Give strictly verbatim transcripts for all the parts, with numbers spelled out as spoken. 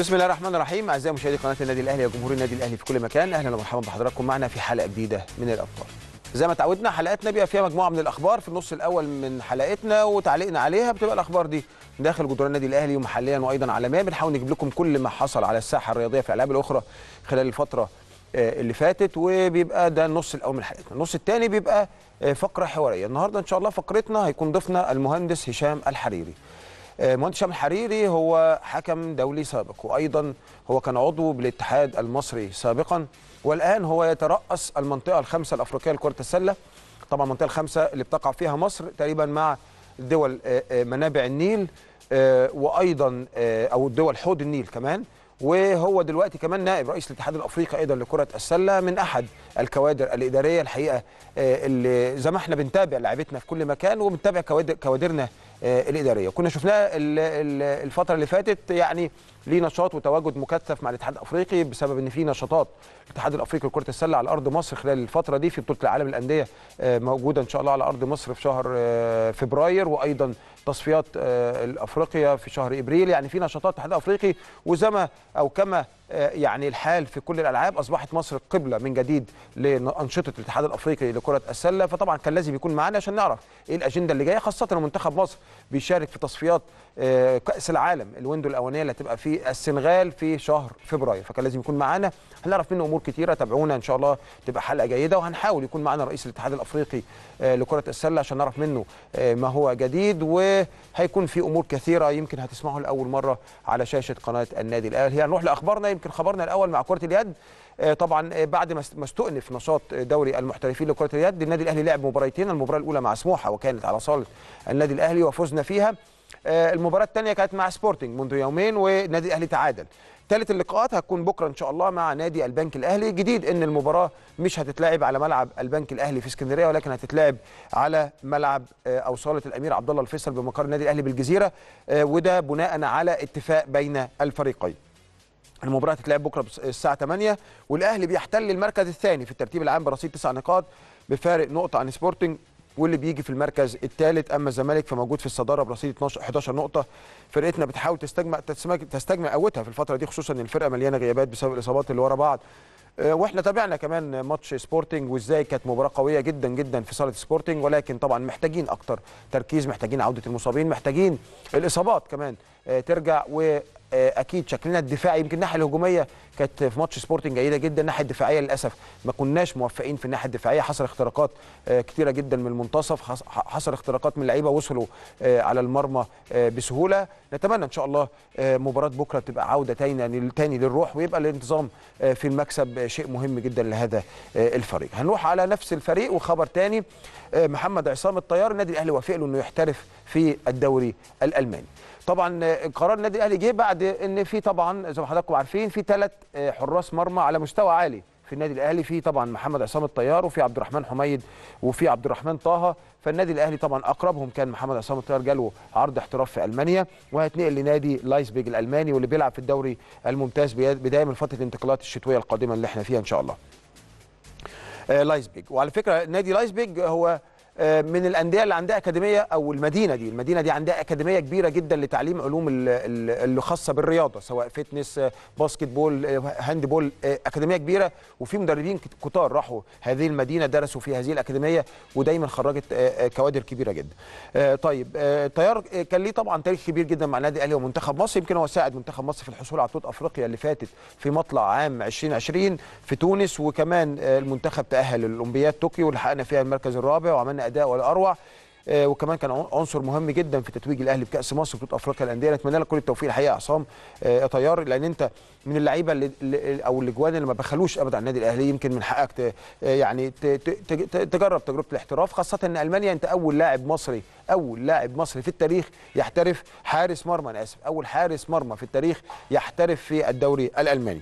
بسم الله الرحمن الرحيم. اعزائي مشاهدي قناه النادي الاهلي يا جمهور النادي الاهلي في كل مكان، اهلا ومرحبا بحضراتكم معنا في حلقه جديده من الابطال. زي ما اتعودنا حلقاتنا بيبقى فيها مجموعه من الاخبار في النص الاول من حلقتنا وتعليقنا عليها، بتبقى الاخبار دي داخل جدران النادي الاهلي ومحليا وايضا عالميا. بنحاول نجيب لكم كل ما حصل على الساحه الرياضيه في الالعاب الاخرى خلال الفتره اللي فاتت، وبيبقى ده النص الاول من حلقتنا. النص الثاني بيبقى فقره حواريه. النهارده ان شاء الله فقرتنا هيكون ضيفنا المهندس هشام الحريري. مهندس هشام الحريري هو حكم دولي سابق، وايضا هو كان عضو بالاتحاد المصري سابقا، والان هو يترأس المنطقه الخامسه الافريقيه لكره السله. طبعا المنطقه الخامسه اللي بتقع فيها مصر تقريبا مع دول منابع النيل وايضا او دول حوض النيل كمان، وهو دلوقتي كمان نائب رئيس الاتحاد الافريقي ايضا لكره السله، من احد الكوادر الاداريه الحقيقه اللي زي ما احنا بنتابع لاعيبتنا في كل مكان وبنتابع كوادرنا الاداريه. كنا شفناه الفتره اللي فاتت يعني ليه نشاط وتواجد مكثف مع الاتحاد الافريقي، بسبب ان في نشاطات الاتحاد الافريقي لكره السله على ارض مصر خلال الفتره دي في بطوله العالم للانديه موجوده ان شاء الله على ارض مصر في شهر فبراير، وايضا تصفيات الافريقيا في شهر ابريل. يعني في نشاطات الاتحاد الافريقي، وزما او كما يعني الحال في كل الالعاب اصبحت مصر قبله من جديد لانشطه الاتحاد الافريقي لكره السله. فطبعا كان لازم يكون معانا عشان نعرف ايه الاجنده اللي جايه، خاصه ان منتخب مصر بيشارك في تصفيات كاس العالم الويندو الاولانيه اللي هتبقى في السنغال في شهر فبراير، فكان لازم يكون معانا. هنعرف منه امور كتيره، تابعونا ان شاء الله تبقى حلقه جيده، وهنحاول يكون معانا رئيس الاتحاد الافريقي لكره السله عشان نعرف منه ما هو جديد، وهيكون في امور كثيره يمكن هتسمعوها لاول مره على شاشه قناه النادي الاهلي. هنروح لاخبارنا، يمكن خبرنا الاول مع كره اليد. طبعا بعد ما استؤنف نشاط دوري المحترفين لكره اليد، النادي الاهلي لعب مباراتين. المباراه الاولى مع سموحه وكانت على صاله النادي الاهلي وفزنا فيها. المباراه الثانيه كانت مع سبورتنج منذ يومين والنادي الاهلي تعادل. ثالث اللقاءات هتكون بكره ان شاء الله مع نادي البنك الاهلي. جديد ان المباراه مش هتتلعب على ملعب البنك الاهلي في اسكندريه، ولكن هتتلعب على ملعب او صاله الامير عبد الله الفيصل بمقر النادي الاهلي بالجزيره، وده بناء على اتفاق بين الفريقين. المباراه هتتلعب بكره الساعه ثمانية، والاهلي بيحتل المركز الثاني في الترتيب العام برصيد تسع نقاط بفارق نقطه عن سبورتنج، واللي بيجي في المركز الثالث. اما الزمالك فموجود في الصداره برصيد احداشر نقطه. فرقتنا بتحاول تستجمع تستجمع قوتها في الفتره دي، خصوصا ان الفرقه مليانه غيابات بسبب الاصابات اللي ورا بعض. واحنا تابعنا كمان ماتش سبورتنج وازاي كانت مباراه قويه جدا جدا في صاله سبورتنج، ولكن طبعا محتاجين اكتر تركيز، محتاجين عوده المصابين، محتاجين الاصابات كمان ترجع، و اكيد شكلنا الدفاعي. يمكن الناحيه الهجوميه كانت في ماتش سبورتنج جيده جدا، الناحيه الدفاعيه للاسف ما كناش موفقين في الناحيه الدفاعيه. حصل اختراقات كتيره جدا من المنتصف، حصل اختراقات من لعيبه وصلوا على المرمى بسهوله. نتمنى ان شاء الله مباراه بكره تبقى عوده تاني تاني للروح، ويبقى الانتظام في المكسب شيء مهم جدا لهذا الفريق. هنروح على نفس الفريق وخبر تاني. محمد عصام الطيار النادي الاهلي وافق له انه يحترف في الدوري الالماني. طبعا قرار النادي الاهلي جه بعد ان في طبعا زي ما حضراتكم عارفين في ثلاث حراس مرمى على مستوى عالي في النادي الاهلي، في طبعا محمد عصام الطيار وفي عبد الرحمن حميد وفي عبد الرحمن طه. فالنادي الاهلي طبعا اقربهم كان محمد عصام الطيار، جاله عرض احتراف في المانيا وهيتنقل لنادي لايبزيج الالماني واللي بيلعب في الدوري الممتاز بدايه من فتره الانتقالات الشتويه القادمه اللي احنا فيها ان شاء الله. لايبزيج، وعلى فكره نادي لايبزيج هو من الانديه اللي عندها اكاديميه، او المدينه دي المدينه دي عندها اكاديميه كبيره جدا لتعليم علوم اللي خاصه بالرياضه، سواء فتنس، باسكت بول، هاند بول، اكاديميه كبيره. وفي مدربين كتار راحوا هذه المدينه درسوا في هذه الاكاديميه، ودايما خرجت كوادر كبيره جدا. طيب طيار كان ليه طبعا تاريخ كبير جدا مع النادي الاهلي ومنتخب مصر. يمكن هو ساعد منتخب مصر في الحصول على بطوله افريقيا اللي فاتت في مطلع عام ألفين وعشرين في تونس، وكمان المنتخب تاهل للاولمبياد طوكيو ولحقنا فيها المركز الرابع وعملنا اداء ولا اروع، وكمان كان عنصر مهم جدا في تتويج الاهلي بكاس مصر بطوله افريقيا للانديه. نتمنى لك كل التوفيق الحقيقه يا عصام يا طيار، لان انت من اللعيبه اللي او الاجوان اللي ما بخلوش ابدا على النادي الاهلي. يمكن من حقك يعني تجرب تجربه الاحتراف، خاصه ان المانيا انت اول لاعب مصري اول لاعب مصري في التاريخ يحترف حارس مرمى، انا اسف اول حارس مرمى في التاريخ يحترف في الدوري الالماني.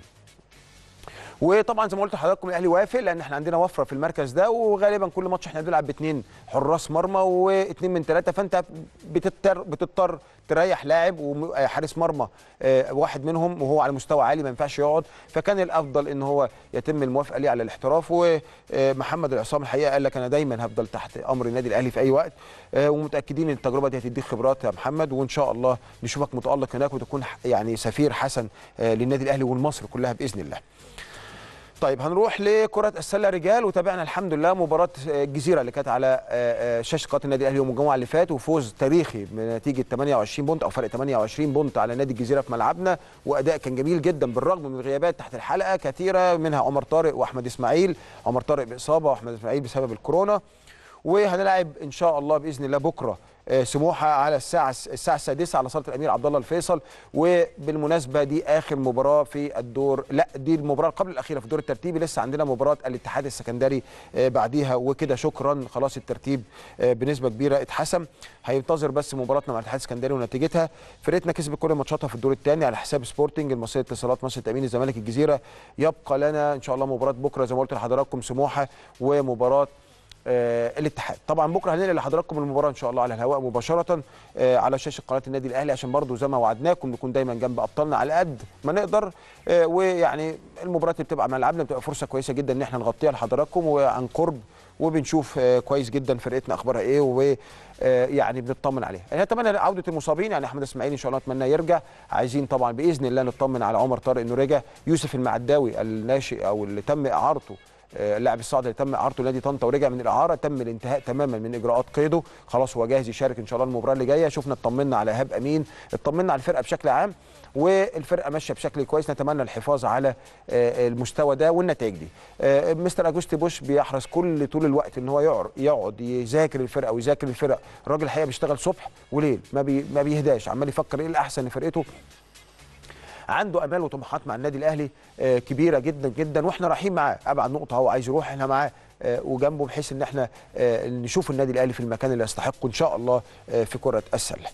وطبعا زي ما قلت لحضراتكم الاهلي وافق لان احنا عندنا وفره في المركز ده، وغالبا كل ماتش احنا بنلعب باثنين حراس مرمى واثنين من ثلاثه، فانت بتضطر بتضطر تريح لاعب وحارس مرمى واحد منهم وهو على مستوى عالي ما ينفعش يقعد، فكان الافضل ان هو يتم الموافقه ليه على الاحتراف. ومحمد العصام الحقيقه قال لك انا دايما هفضل تحت امر النادي الاهلي في اي وقت، ومتاكدين ان التجربه دي هتديك خبرات يا محمد، وان شاء الله نشوفك متالق هناك وتكون يعني سفير حسن للنادي الاهلي والمصر كلها باذن الله. طيب هنروح لكرة السلة رجال، وتابعنا الحمد لله مباراة الجزيرة اللي كانت على شاشة قناة النادي الأهلي يوم الجمعة اللي فات، وفوز تاريخي بنتيجة ثمانية وعشرين بونت أو فرق ثمانية وعشرين بونت على نادي الجزيرة في ملعبنا، وأداء كان جميل جدا بالرغم من غيابات تحت الحلقة كثيرة منها عمر طارق وأحمد إسماعيل، عمر طارق بإصابة وأحمد إسماعيل بسبب الكورونا. وهنلعب إن شاء الله بإذن الله بكرة سموحه على الساعه الساعه السادسه على صاله الامير عبد الله الفيصل، وبالمناسبه دي اخر مباراه في الدور، لا دي المباراه قبل الاخيره في الدور الترتيبي، لسه عندنا مباراه الاتحاد السكندري بعديها وكده شكرا خلاص الترتيب بنسبه كبيره اتحسم، هينتظر بس مباراتنا مع الاتحاد السكندري ونتيجتها. فرقتنا كسبت كل ماتشاتها في الدور الثاني على حساب سبورتنج المصري اتصالات مصر تامين الزمالك الجزيره، يبقى لنا ان شاء الله مباراه بكره زي ما قلت لحضراتكم سموحه ومباراه آه الاتحاد. طبعا بكره هننقل لحضراتكم المباراه ان شاء الله على الهواء مباشره آه على شاشه قناه النادي الاهلي، عشان برضو زي ما وعدناكم نكون دايما جنب ابطالنا على قد ما نقدر، آه ويعني المباراه اللي بتبقى على ملعبنا بتبقى فرصه كويسه جدا ان احنا نغطيها لحضراتكم وعن قرب، وبنشوف آه كويس جدا فرقتنا اخبارها ايه ويعني آه بنطمن عليها. انا اتمنى عوده المصابين، يعني احمد اسماعيل ان شاء الله اتمنى يرجع، عايزين طبعا باذن الله نطمن على عمر طارق انه رجع، يوسف المعداوي الناشئ او اللي تم اعارته اللاعب الصاعد اللي تم اعارته لنادي طنطا ورجع من الاعاره تم الانتهاء تماما من اجراءات قيده، خلاص هو جاهز يشارك ان شاء الله المباراه اللي جايه. شفنا اطمنا على ايهاب امين، اطمنا على الفرقه بشكل عام، والفرقه ماشيه بشكل كويس، نتمنى الحفاظ على المستوى ده والنتائج دي. مستر أجوستي بوش بيحرص كل طول الوقت ان هو يقعد يذاكر الفرقه ويذاكر الفرق، الراجل الحقيقه بيشتغل صبح وليل ما بي ما بيهداش، عمال يفكر ايه الاحسن لفرقته، عنده امال وطموحات مع النادي الاهلي كبيره جدا جدا، واحنا رايحين معاه ابعد نقطه هو عايز يروح احنا معاه وجنبه، بحيث ان احنا نشوف النادي الاهلي في المكان اللي يستحقه ان شاء الله في كره السله.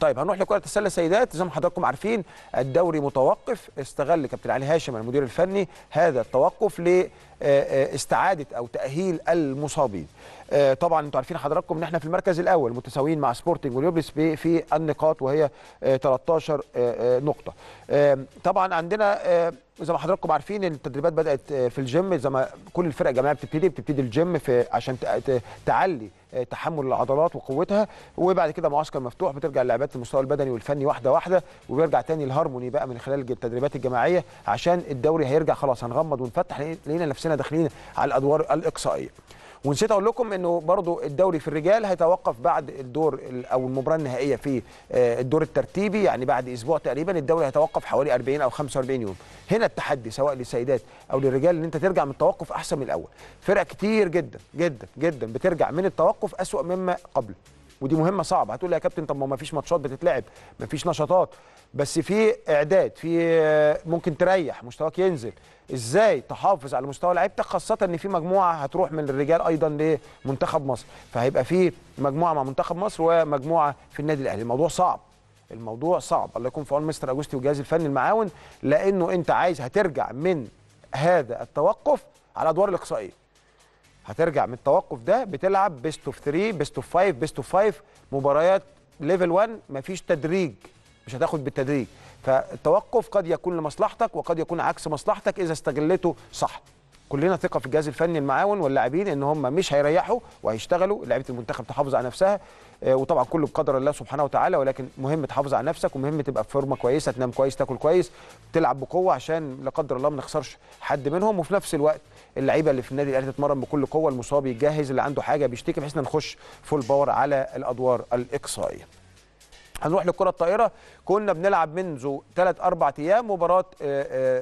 طيب هنروح لكره السله السيدات، زي ما حضراتكم عارفين الدوري متوقف، استغل كابتن علي هاشم المدير الفني هذا التوقف لاستعاده او تاهيل المصابين. طبعا انتوا عارفين حضراتكم ان احنا في المركز الاول متساويين مع سبورتنج وليوبلس في النقاط وهي ثلاثة عشر نقطه. طبعا عندنا زي ما حضراتكم عارفين التدريبات بدات في الجيم، زي ما كل الفرق جماعه بتبتدي بتبتدي الجيم في عشان تعلي تحمل العضلات وقوتها، وبعد كده معسكر مفتوح بترجع اللاعبات للمستوى البدني والفني واحده واحده، وبيرجع تاني الهارموني بقى من خلال التدريبات الجماعيه، عشان الدوري هيرجع خلاص هنغمض ونفتح، لقينا نفسنا داخلين على الادوار الاقصائيه. ونسيت اقول لكم انه برضو الدوري في الرجال هيتوقف بعد الدور او المباراه النهائيه في الدور الترتيبي، يعني بعد اسبوع تقريبا الدوري هيتوقف حوالي أربعين أو خمسة وأربعين يوم. هنا التحدي سواء للسيدات او للرجال ان انت ترجع من التوقف احسن من الاول، فرق كتير جدا جدا جدا بترجع من التوقف اسوأ مما قبل، ودي مهمه صعبه. هتقول لي يا كابتن طب ما فيش ماتشات بتتلعب، ما فيش نشاطات، بس في اعداد، في ممكن تريح مستواك ينزل، ازاي تحافظ على مستوى لعيبتك، خاصه ان في مجموعه هتروح من الرجال ايضا لمنتخب مصر، فهيبقى في مجموعه مع منتخب مصر ومجموعه في النادي الاهلي. الموضوع صعب، الموضوع صعب، الله يكون في عون مستر اجوستي والجهاز الفني المعاون، لانه انت عايز هترجع من هذا التوقف على ادوار الاقصائيه، هترجع من التوقف ده بتلعب بيست اوف ثلاثة، بيست اوف خمسة، بيست اوف خمسة، مباريات ليفل واحد، مفيش تدريج، مش هتاخد بالتدريج، فالتوقف قد يكون لمصلحتك وقد يكون عكس مصلحتك اذا استغلته صح. كلنا ثقه في الجهاز الفني المعاون واللاعبين ان هم مش هيريحوا وهيشتغلوا، لعيبه المنتخب تحافظ على نفسها، وطبعا كله بقدر الله سبحانه وتعالى، ولكن مهم تحافظ على نفسك، ومهم تبقى في فورمه كويسه، تنام كويس، تاكل كويس، تلعب بقوه عشان لا قدر الله ما نخسرش حد منهم، وفي نفس الوقت اللعيبه اللي في النادي الاهلي تتمرن بكل قوه، المصاب يتجهز، اللي عنده حاجه بيشتكي، بحيث ان نخش فول باور على الادوار الاقصائيه. هنروح للكره الطائره، كنا بنلعب منذ ثلاثة أربعة ايام مباراه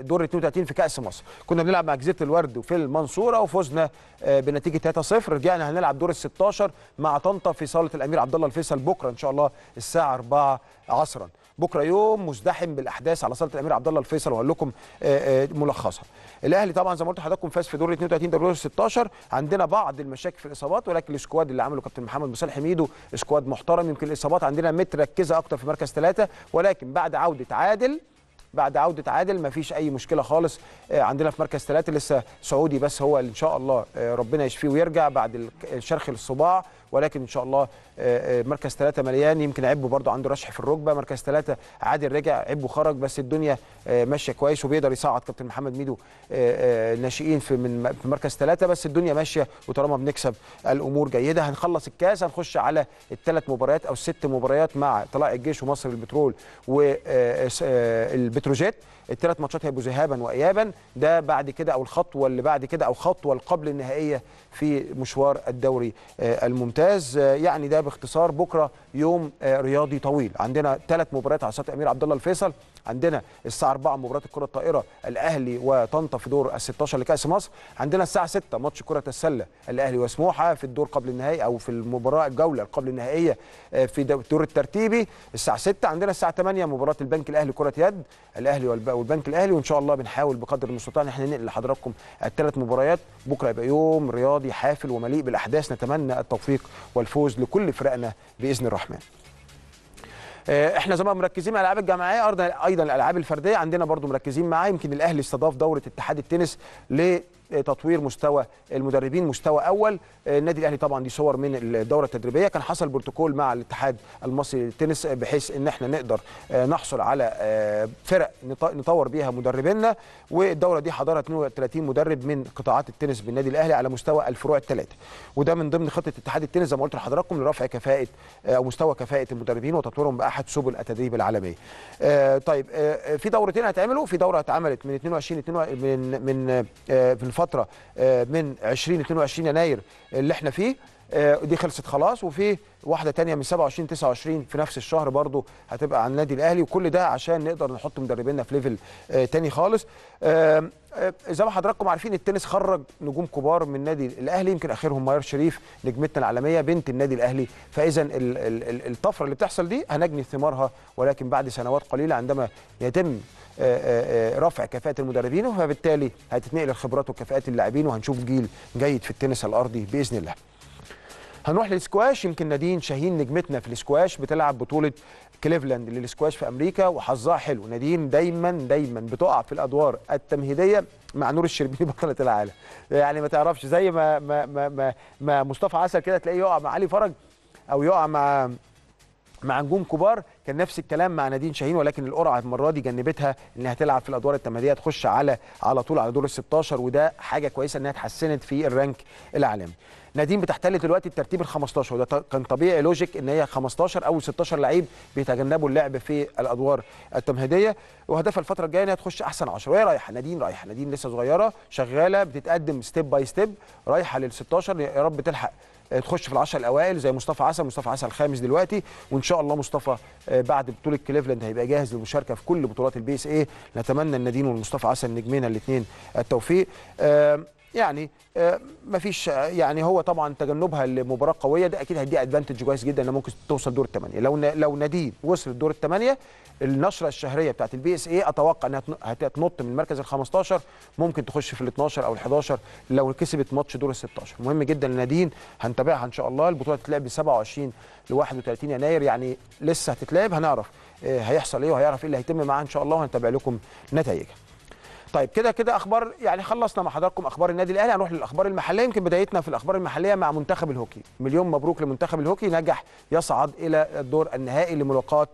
دور اثنين وثلاثين في كاس مصر، كنا بنلعب مع جزيره الورد وفي المنصوره وفزنا بنتيجه ثلاثة صفر، رجعنا هنلعب دور ال ستاشر مع طنطا في صاله الامير عبد الله الفيصل بكره ان شاء الله الساعه أربعة عصرا. بكره يوم مزدحم بالاحداث على صاله الامير عبد الله الفيصل، وهقول لكم ملخصها. الاهلي طبعا زي ما قلت لحضراتكم فاز في دور اثنين وثلاثين دور ستاشر، عندنا بعض المشاكل في الاصابات، ولكن السكواد اللي عمله كابتن محمد مصطفى حميدو سكواد محترم، يمكن الاصابات عندنا متركزه اكتر في مركز ثلاثه، ولكن بعد عوده عادل بعد عوده عادل ما فيش اي مشكله خالص. عندنا في مركز ثلاثه لسه سعودي بس هو اللي ان شاء الله ربنا يشفيه ويرجع بعد الشرخ للصباع، ولكن ان شاء الله مركز ثلاثه مليان. يمكن عبه برضو عنده رشح في الركبه، مركز ثلاثه عادل رجع عبه خرج بس الدنيا ماشيه كويس وبيقدر يصعد كابتن محمد ميدو الناشئين في من مركز ثلاثه، بس الدنيا ماشيه وطالما بنكسب الامور جيده. هنخلص الكاس هنخش على الثلاث مباريات او الست مباريات مع طلائع الجيش ومصر البترول والبتروجيت. الثلاث ماتشات هيبقوا ذهابا وايابا، ده بعد كده او الخطوه اللي بعد كده او خطوه قبل النهائيه في مشوار الدوري الممتاز. يعني ده باختصار بكره يوم رياضي طويل، عندنا ثلاث مباريات على استاد امير عبد الله الفيصل، عندنا الساعه أربعة مباراه الكره الطائره الاهلي وطنطا في دور الستاشر لكاس مصر، عندنا الساعه ستة ماتش كره السله الاهلي وسموحه في الدور قبل النهائي او في المباراه الجوله قبل النهائيه في الدور الترتيبي الساعه ستة، عندنا الساعه ثمانية مباراه البنك الاهلي كره يد الاهلي والبنك الاهلي، وان شاء الله بنحاول بقدر المستطاع ان احنا ننقل لحضراتكم الثلاث مباريات. بكره يبقى يوم رياضي حافل ومليء بالاحداث، نتمنى التوفيق والفوز لكل فرقنا باذن الرحمن. احنا زي ما مركزين على الالعاب الجماعيه ايضا الالعاب الفرديه عندنا برضو مركزين معاه. يمكن الاهلي استضاف دوره اتحاد التنس لتطوير مستوى المدربين مستوى اول. النادي الاهلي طبعا دي صور من الدوره التدريبيه، كان حصل بروتوكول مع الاتحاد المصري للتنس بحيث ان احنا نقدر نحصل على فرق نطور بيها مدربينا، والدوره دي حضرها اثنين وثلاثين مدرب من قطاعات التنس بالنادي الاهلي على مستوى الفروع الثلاثه، وده من ضمن خطه اتحاد التنس زي ما قلت لحضراتكم لرفع كفاءه او مستوى كفاءه المدربين وتطويرهم باحد سبل التدريب العالميه. طيب في دورتين هيتعملوا، في دوره اتعملت من اتنين وعشرين من من في الفترة من عشرين اتنين وعشرين يناير اللي احنا فيه دي خلصت خلاص، وفي واحدة تانية من سبعة وعشرين تسعة وعشرين في نفس الشهر برضو هتبقى عن النادي الأهلي، وكل ده عشان نقدر نحط مدربينا في ليفل تاني خالص. زي ما حضراتكم عارفين التنس خرج نجوم كبار من النادي الاهلي، يمكن اخرهم ماير شريف نجمتنا العالميه بنت النادي الاهلي، فاذا الطفره اللي بتحصل دي هنجني ثمارها ولكن بعد سنوات قليله عندما يتم رفع كفاءه المدربين، وبالتالي هتتنقل الخبرات وكفاءات اللاعبين وهنشوف جيل جيد في التنس الارضي باذن الله. هنروح للسكواش، يمكن نادين شاهين نجمتنا في السكواش بتلعب بطوله كليفلاند للسكواش في امريكا وحظها حلو. نادين دايما دايما بتقع في الادوار التمهيديه مع نور الشربيني بطله العالم، يعني ما تعرفش زي ما ما ما, ما مصطفى عسل كده تلاقيه يقع مع علي فرج او يقع مع مع نجوم كبار، كان نفس الكلام مع نادين شاهين، ولكن القرعه المره دي جنبتها انها تلعب في الادوار التمهيديه تخش على على طول على دور ال ستاشر، وده حاجه كويسه انها اتحسنت في الرانك العالمي. نادين بتحتل دلوقتي الترتيب ال خمستاشر، وده كان طبيعي لوجيك ان هي خمستاشر اول ستاشر لعيب بيتجنبوا اللعب في الادوار التمهيديه، وهدفها الفتره الجايه انها تخش احسن عشرة، وهي رايحه نادين رايحه نادين لسه صغيره شغاله بتتقدم ستيب باي ستيب رايحه لل ستاشر، يا رب تلحق تخش في العشر الاوائل زي مصطفى عسل. مصطفى عسل الخامس دلوقتي، وان شاء الله مصطفى بعد بطوله كليفلاند هيبقى جاهز للمشاركه في كل بطولات البي اس اي. نتمنى النادين والمصطفى عسل نجمينا الاثنين التوفيق. يعني مفيش يعني هو طبعا تجنبها لمباراه قويه ده اكيد هيديها ادفانتج كويس جدا انها ممكن توصل دور الثمانيه. لو لو نادين وصلت دور الثمانيه النشره الشهريه بتاعت البي اس اي اتوقع انها هتنط من المركز ال خمستاشر ممكن تخش في ال اتناشر او ال حداشر لو كسبت ماتش دور ال ستاشر. مهم جدا لنادين هنتابعها ان شاء الله. البطوله هتتلعب من سبعة وعشرين لواحد وتلاتين يناير، يعني لسه هتتلعب هنعرف هيحصل ايه وهيعرف ايه اللي هيتم معاها ان شاء الله وهنتابع لكم نتائجها. طيب كده كده اخبار يعني خلصنا مع حضراتكم اخبار النادي الاهلي، هنروح للاخبار المحليه. يمكن بدايتنا في الاخبار المحليه مع منتخب الهوكي، مليون مبروك لمنتخب الهوكي نجح يصعد الى الدور النهائي لملاقاه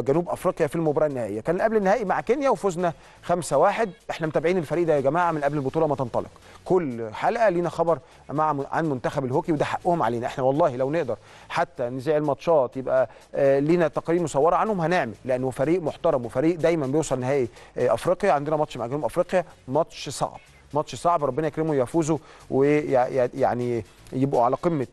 جنوب افريقيا في المباراه النهائيه، كان قبل النهائي مع كينيا وفوزنا خمسة واحد، احنا متابعين الفريق ده يا جماعه من قبل البطوله ما تنطلق، كل حلقه لينا خبر مع عن منتخب الهوكي وده حقهم علينا، احنا والله لو نقدر حتى نذيع الماتشات يبقى لينا تقارير مصوره عنهم هنعمل، لانه فريق محترم وفريق دايما بيوصل نهائي افريقيا. عندنا ماتش مع جنوب افريقيا ماتش صعب ماتش صعب، ربنا يكرمه يفوزوا ويعني يبقوا على قمه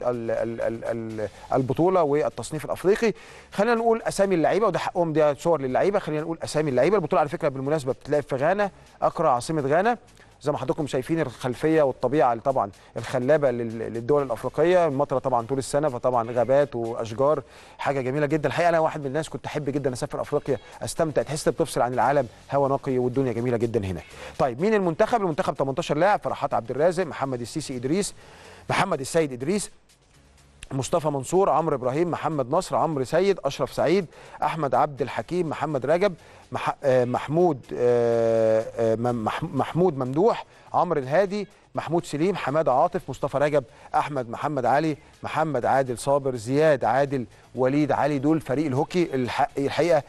البطوله والتصنيف الافريقي. خلينا نقول اسامي اللعيبه وده حقهم، ده صور للعيبه. خلينا نقول اسامي اللعيبه. البطوله على فكره بالمناسبه بتتلعب في غانا، اكرا عاصمه غانا، زي ما حضراتكم شايفين الخلفيه والطبيعه اللي طبعا الخلابه للدول الافريقيه، المطره طبعا طول السنه فطبعا غابات واشجار حاجه جميله جدا. الحقيقه انا واحد من الناس كنت احب جدا اسافر افريقيا استمتع، تحس بتفصل عن العالم، هواء نقي والدنيا جميله جدا هناك. طيب مين المنتخب؟ المنتخب تمنتاشر لاعب، فرحات عبد الرازق، محمد السيسي ادريس، محمد السيد ادريس، مصطفى منصور، عمر ابراهيم، محمد نصر، عمر سيد، اشرف سعيد، احمد عبد الحكيم، محمد رجب، محمود محمود ممدوح، عمر الهادي، محمود سليم، حماد عاطف، مصطفى رجب، أحمد محمد علي، محمد عادل صابر، زياد عادل، وليد علي. دول فريق الهوكي الحقيقه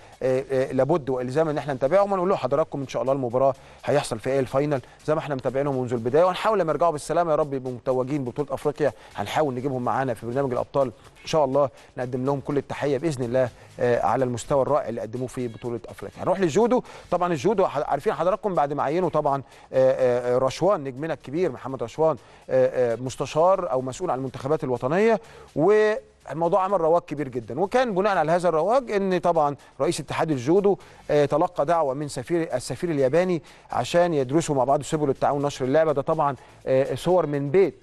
لابد والزام ان احنا نتابعهم ونقول له حضراتكم ان شاء الله المباراه هيحصل في ايه الفاينل زي ما احنا متابعينهم منذ البدايه، وهنحاول لما يرجعوا بالسلامه يا رب يبقوا متوجين ببطوله افريقيا. هنحاول نجيبهم معانا في برنامج الابطال ان شاء الله، نقدم لهم كل التحيه باذن الله على المستوى الرائع اللي قدموه في بطوله افريقيا. هنروح للجودو، طبعا الجودو عارفين حضراتكم بعد ما عينوا طبعا رشوان نجمنا الكبير محمد رشوان مستشار او مسؤول عن المنتخبات الوطنيه، و الموضوع عمل رواج كبير جدا، وكان بناء على هذا الرواج ان طبعا رئيس اتحاد الجودو تلقى دعوه من سفير السفير الياباني عشان يدرسوا مع بعض سبل التعاون نشر اللعبه. ده طبعا صور من بيت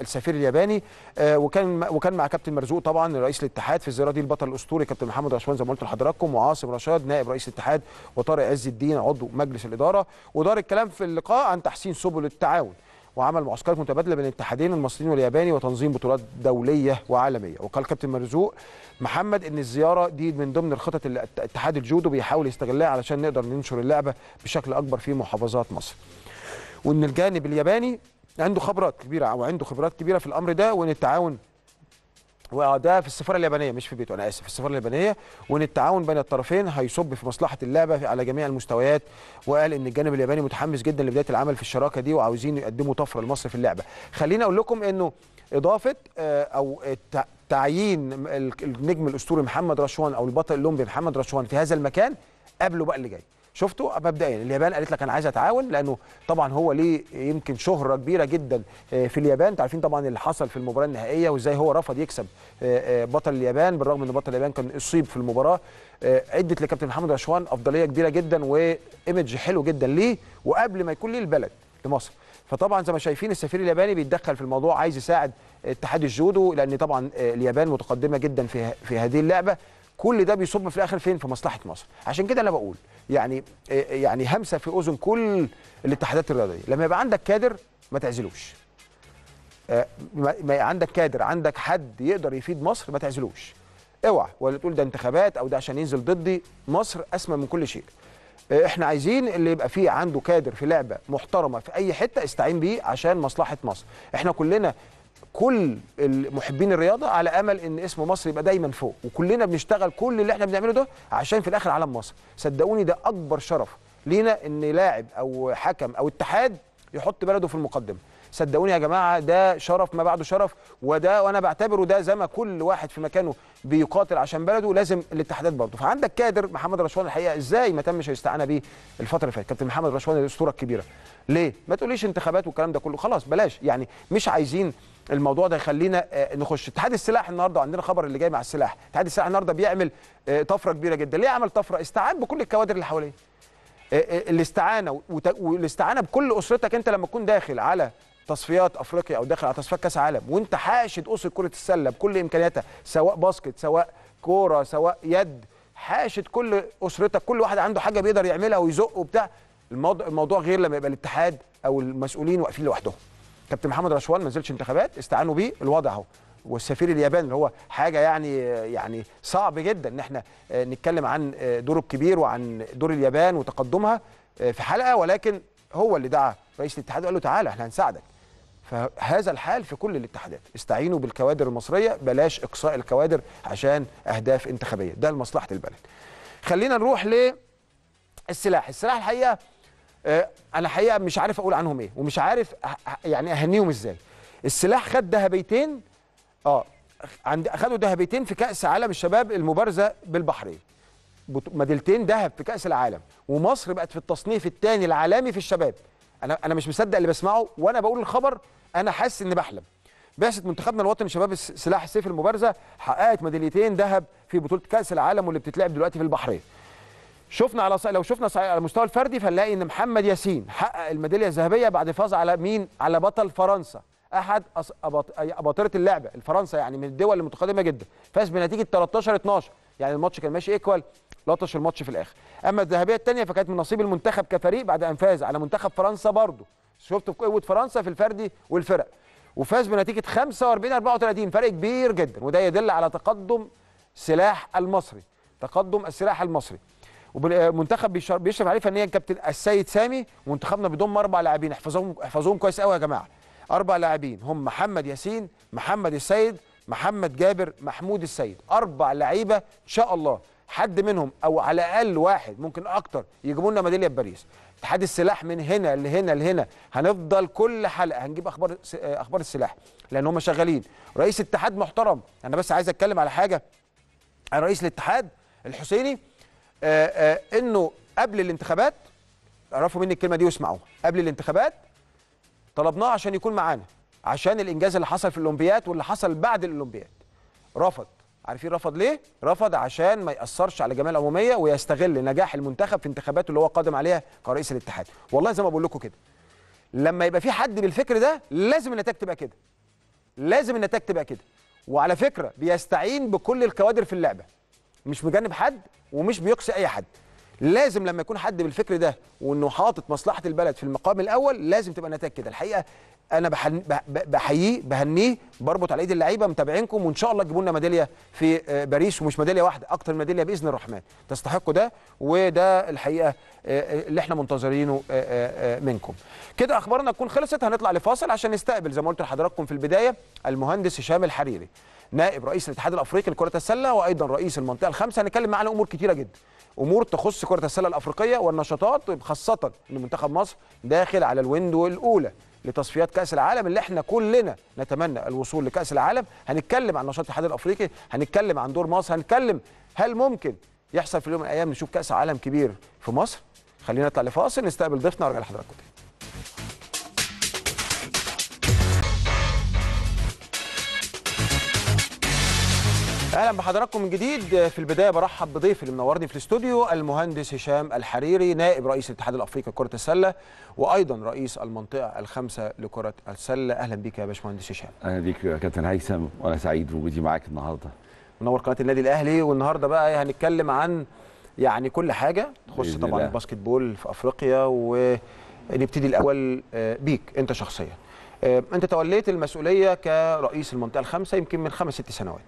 السفير الياباني، وكان وكان مع كابتن مرزوق طبعا رئيس الاتحاد في الزياره دي البطل الاسطوري كابتن محمد رشوان زي ما قلت لحضراتكم، وعاصم رشاد نائب رئيس الاتحاد، وطارق عز الدين عضو مجلس الاداره. ودار الكلام في اللقاء عن تحسين سبل التعاون، وعمل معسكرات متبادله بين الاتحادين المصريين والياباني وتنظيم بطولات دوليه وعالميه. وقال كابتن مرزوق محمد ان الزياره دي من ضمن الخطط اللي اتحاد الجودو بيحاول يستغلها علشان نقدر ننشر اللعبه بشكل اكبر في محافظات مصر، وان الجانب الياباني عنده خبرات كبيره او عنده خبرات كبيره في الامر ده، وان التعاون وده في السفاره اليابانيه مش في بيته انا اسف في السفاره اليابانيه، وان التعاون بين الطرفين هيصب في مصلحه اللعبه على جميع المستويات. وقال ان الجانب الياباني متحمس جدا لبدايه العمل في الشراكه دي وعاوزين يقدموا طفره لمصر في اللعبه. خليني اقول لكم انه اضافه او تعيين النجم الاسطوري محمد رشوان او البطل الاولمبي محمد رشوان في هذا المكان قبله بقى اللي جاي. شفتوا مبدئيا اليابان قالت لك انا عايز اتعاون، لانه طبعا هو ليه يمكن شهره كبيره جدا في اليابان. انتوا عارفين طبعا اللي حصل في المباراه النهائيه وازاي هو رفض يكسب بطل اليابان بالرغم ان بطل اليابان كان اصيب في المباراه. ادت لكابتن محمد رشوان افضليه كبيره جدا وايمج حلو جدا ليه وقبل ما يكون ليه البلد لمصر. فطبعا زي ما شايفين السفير الياباني بيتدخل في الموضوع، عايز يساعد اتحاد الجودو لان طبعا اليابان متقدمه جدا في في هذه اللعبه. كل ده بيصب في الاخر فين؟ في مصلحه مصر. عشان كده انا بقول يعني يعني همسه في اذن كل الاتحادات الرياضيه، لما يبقى عندك كادر ما تعزلوش. ما عندك كادر، عندك حد يقدر يفيد مصر ما تعزلوش. اوعى ولا تقول ده انتخابات او ده عشان ينزل ضدي، مصر اسمى من كل شيء. احنا عايزين اللي يبقى فيه عنده كادر في لعبه محترمه في اي حته استعين بيه عشان مصلحه مصر. احنا كلنا كل محبين الرياضه على امل ان اسم مصر يبقى دايما فوق، وكلنا بنشتغل كل اللي احنا بنعمله ده عشان في الاخر علم مصر. صدقوني ده اكبر شرف لينا ان لاعب او حكم او اتحاد يحط بلده في المقدمه. صدقوني يا جماعه ده شرف ما بعده شرف، وده وانا بعتبره ده زي ما كل واحد في مكانه بيقاتل عشان بلده لازم الاتحادات برضه. فعندك كادر محمد رشوان الحقيقه ازاي ما تمش الاستعانه بيه الفتره اللي فاتت. كابتن محمد رشوان الاسطوره الكبيره ليه؟ ما تقوليش انتخابات والكلام ده كله، خلاص بلاش يعني مش عايزين الموضوع ده. يخلينا نخش اتحاد السلاح النهارده، عندنا خبر اللي جاي مع السلاح. اتحاد السلاح النهارده بيعمل طفره كبيره جدا. ليه عمل طفره؟ استعان بكل الكوادر اللي حواليه، الاستعانه والاستعانه بكل اسرتك. انت لما تكون داخل على تصفيات افريقيا او داخل على تصفيات كاس عالم وانت حاشد اسره كره السله بكل امكانياتها، سواء باسكت سواء كوره سواء يد، حاشد كل اسرتك، كل واحد عنده حاجه بيقدر يعملها ويزق وبتاع. الموضوع غير لما يبقى الاتحاد او المسؤولين واقفين لوحدهم. كابتن محمد رشوان ما نزلش انتخابات، استعانوا بيه، الوضع اهو. والسفير الياباني اللي هو حاجه يعني يعني صعب جدا ان احنا نتكلم عن دوره الكبير وعن دور اليابان وتقدمها في حلقه، ولكن هو اللي دعا رئيس الاتحاد وقال له تعالى احنا هنساعدك. فهذا الحال في كل الاتحادات، استعينوا بالكوادر المصريه، بلاش اقصاء الكوادر عشان اهداف انتخابيه، ده لمصلحه البلد. خلينا نروح للسلاح، السلاح الحقيقه انا حقيقه مش عارف اقول عنهم ايه ومش عارف يعني اهنيهم ازاي. السلاح خد ذهبيتين اه عند اخذوا ذهبيتين في كاس عالم الشباب المبارزه بالبحرين، ميدالتين ذهب في كاس العالم، ومصر بقت في التصنيف الثاني العالمي في الشباب. انا انا مش مصدق اللي بسمعه وانا بقول الخبر، انا حاسس اني بحلم. بعثه منتخبنا الوطني شباب سلاح السيف المبارزه حققت ميداليتين ذهب في بطوله كاس العالم واللي بتتلعب دلوقتي في البحرين. شفنا على لو شفنا على المستوى الفردي فنلاقي ان محمد ياسين حقق الميداليه الذهبيه بعد فاز على مين؟ على بطل فرنسا، احد اباطره اللعبه، الفرنسا يعني من الدول المتقدمه جدا، فاز بنتيجه تلتاشر اتناشر، يعني الماتش كان ماشي ايكوال، لطش الماتش في الاخر. اما الذهبيه الثانيه فكانت من نصيب المنتخب كفريق بعد ان فاز على منتخب فرنسا برضه، شفتوا قوه فرنسا في الفردي والفرق، وفاز بنتيجه خمسة واربعين اربعة وتلاتين، فرق كبير جدا، وده يدل على تقدم سلاح المصري، تقدم السلاح المصري. ومنتخب بيشرف عليه فنيا كابتن السيد سامي، ومنتخبنا بيضم اربع لاعبين، احفظوهم احفظوهم كويس قوي يا جماعه. اربع لاعبين هم محمد ياسين، محمد السيد، محمد جابر، محمود السيد. اربع لعيبه ان شاء الله حد منهم او على الاقل واحد ممكن اكتر يجيبوا لنا ميداليه بباريس. اتحاد السلاح من هنا لهنا لهنا هنفضل كل حلقه هنجيب اخبار اخبار السلاح لان هم شغالين. رئيس اتحاد محترم، انا بس عايز اتكلم على حاجه عن رئيس الاتحاد الحسيني، آآ آآ انه قبل الانتخابات، اعرفوا مني الكلمه دي واسمعوها، قبل الانتخابات طلبناه عشان يكون معانا عشان الانجاز اللي حصل في الاولمبياد واللي حصل بعد الاولمبياد. رفض، عارفين رفض ليه؟ رفض عشان ما ياثرش على الجمعيه العموميه ويستغل نجاح المنتخب في انتخاباته اللي هو قادم عليها كرئيس الاتحاد. والله زي ما بقول لكم كده، لما يبقى في حد بالفكر ده لازم النتائج تبقى كده، لازم النتائج تبقى كده. وعلى فكره بيستعين بكل الكوادر في اللعبه، مش مجنب حد ومش بيقصي اي حد. لازم لما يكون حد بالفكر ده وانه حاطط مصلحه البلد في المقام الاول لازم تبقى النتائج كده. الحقيقه انا بحييه بهنيه، بربط على ايد اللعيبه، متابعينكم، وان شاء الله تجيبوا لنا ميداليه في باريس، ومش ميداليه واحده، اكتر ميداليه باذن الرحمن، تستحقوا ده، وده الحقيقه اللي احنا منتظرينه منكم. كده اخبارنا تكون خلصت، هنطلع لفاصل عشان نستقبل زي ما قلت لحضراتكم في البدايه المهندس هشام الحريري، نائب رئيس الاتحاد الافريقي لكره السله وايضا رئيس المنطقه الخامسه. هنتكلم معاه عن امور كثيره جدا، امور تخص كره السله الافريقيه والنشاطات، خاصه ان منتخب مصر داخل على الويندو الاولى لتصفيات كاس العالم اللي احنا كلنا نتمنى الوصول لكاس العالم. هنتكلم عن نشاط الاتحاد الافريقي، هنتكلم عن دور مصر، هنتكلم هل ممكن يحصل في يوم من الايام نشوف كاس عالم كبير في مصر. خلينا نطلع لفاصل نستقبل ضيفنا وارجع لحضراتكم تاني. اهلا بحضراتكم من جديد. في البدايه برحب بضيفي اللي منورني في الاستوديو، المهندس هشام الحريري، نائب رئيس الاتحاد الافريقي لكره السله وايضا رئيس المنطقه الخامسه لكره السله. اهلا بيك يا باشمهندس هشام. اهلا بيك يا كابتن هيثم، وانا سعيد بوجودي معاك النهارده. منور قناه النادي الاهلي. والنهارده بقى هنتكلم عن يعني كل حاجه تخص طبعا الباسكت بول في افريقيا، ونبتدي الاول بيك انت شخصيا. انت توليت المسؤوليه كرئيس المنطقه الخامسه يمكن من خمس ست سنوات،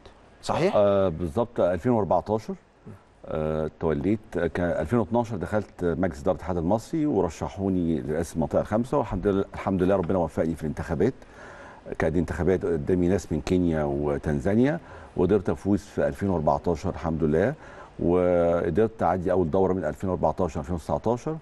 صحيح؟ آه بالظبط، ألفين وأربعتاشر آه توليت. كان ألفين واتناشر دخلت مجلس اداره الاتحاد المصري ورشحوني لرئاسه المنطقه الخامسه، والحمد لله الحمد لله ربنا وفقني في الانتخابات. كانت انتخابات قدامي ناس من كينيا وتنزانيا، وقدرت افوز في ألفين وأربعتاشر الحمد لله، وقدرت اعدي اول دوره من ألفين وأربعتاشر ألفين وتسعتاشر،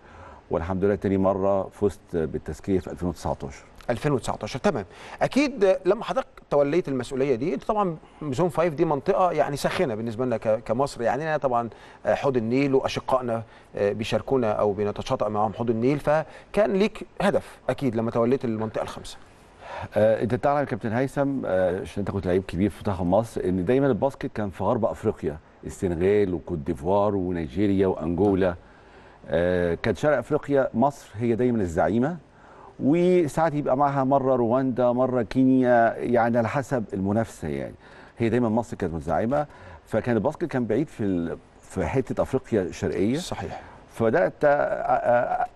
والحمد لله تاني مره فزت بالتزكيه في ألفين وتسعتاشر. ألفين وتسعتاشر تمام. اكيد لما حضرتك توليت المسؤوليه دي، انت طبعا زون خمسة دي منطقه يعني ساخنه بالنسبه لنا كمصر، يعني انا طبعا حوض النيل واشقائنا بيشاركونا او بنتشاطئ معاهم حوض النيل، فكان ليك هدف اكيد لما توليت المنطقه الخامسه. آه انت تعلم يا كابتن هيثم، آه عشان انت كنت لعيب كبير في منتخب مصر، ان دايما الباسكت كان في غرب افريقيا، السنغال وكوت ديفوار ونيجيريا وانجولا. آه كانت شرق افريقيا مصر هي دايما الزعيمه، وساعات يبقى معها مره رواندا مره كينيا، يعني على حسب المنافسه، يعني هي دايما مصر كانت متزعمه. فكان الباسكت كان بعيد في في حته افريقيا الشرقيه، صحيح. فبدات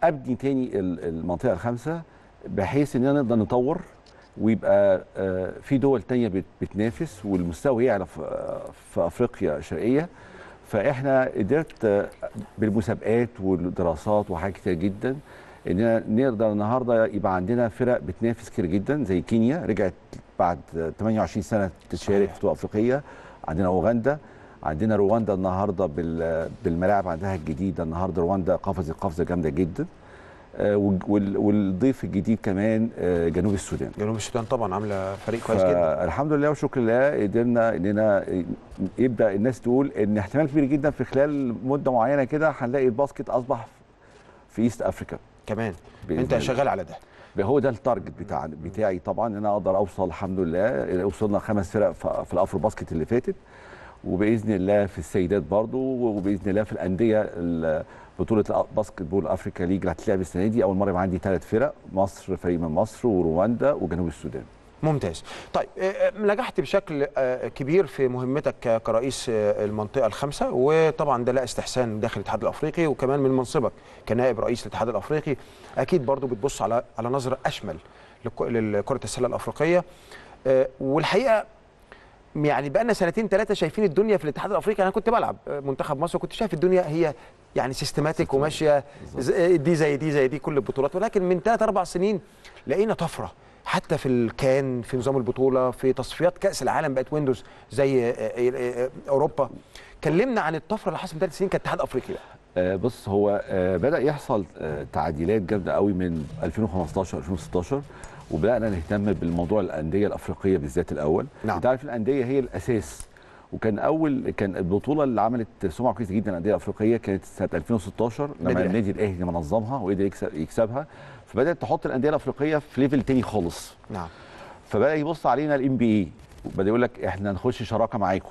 ابني تاني المنطقه الخامسه بحيث اننا نقدر نطور ويبقى في دول تانيه بتنافس والمستوى يعلى في افريقيا الشرقيه. فاحنا قدرت بالمسابقات والدراسات وحاجات كتير جدا اننا نقدر النهارده يبقى عندنا فرق بتنافس كتير جدا، زي كينيا رجعت بعد تمنية وعشرين سنه تشارك في بطوله افريقيه، عندنا اوغندا، عندنا رواندا النهارده بالملاعب عندها الجديده، النهارده رواندا قفزت قفزه جامده جدا. والضيف الجديد كمان جنوب السودان. جنوب السودان طبعا عامله فريق كويس جدا. الحمد لله وشكر لله قدرنا اننا يبدا الناس تقول ان احتمال كبير جدا في خلال مده معينه كده هنلاقي الباسكت اصبح في ايست افريكا كمان. انت شغال على ده، هو ده التارجت بتاع بتاعي طبعا، ان انا اقدر اوصل الحمد لله. وصلنا خمس فرق في الافرو باسكت اللي فاتت، وباذن الله في السيدات برضو، وباذن الله في الانديه بطوله باسكت بول افريكا ليج اللي هتتلعب السنه دي، اول مره يبقى عندي ثلاث فرق، مصر فريق من مصر ورواندا وجنوب السودان. ممتاز. طيب نجحت بشكل كبير في مهمتك كرئيس المنطقه الخامسه، وطبعا ده لا استحسان داخل الاتحاد الافريقي، وكمان من منصبك كنائب رئيس الاتحاد الافريقي اكيد برضو بتبص على على نظره اشمل لكره السله الافريقيه. والحقيقه يعني بقى لنا سنتين ثلاثه شايفين الدنيا في الاتحاد الافريقي. انا كنت بلعب منتخب مصر وكنت شايف الدنيا هي يعني سيستماتيك وماشيه دي زي دي زي دي كل البطولات، ولكن من ثلاث اربع سنين لقينا طفره حتى في الكان، في نظام البطوله، في تصفيات كاس العالم بقت ويندوز زي اوروبا. كلمنا عن الطفره اللي حصلت من ثلاث سنين كاتحاد افريقيا. بص، هو بدا يحصل تعديلات جامده قوي من ألفين وخمستاشر ألفين وستاشر، وبدانا نهتم بالموضوع الانديه الافريقيه بالذات الاول. نعم. انت عارف الانديه هي الاساس، وكان اول كان البطوله اللي عملت سمعه كويسه جدا الانديه الافريقيه كانت سنه ألفين وستاشر لما النادي الاهلي منظمها وقدر يكسبها، فبدات تحط الانديه الافريقيه في ليفل تاني خالص. نعم. فبدا يبص علينا الام بي اي وبدا يقول لك احنا هنخش شراكه معاكم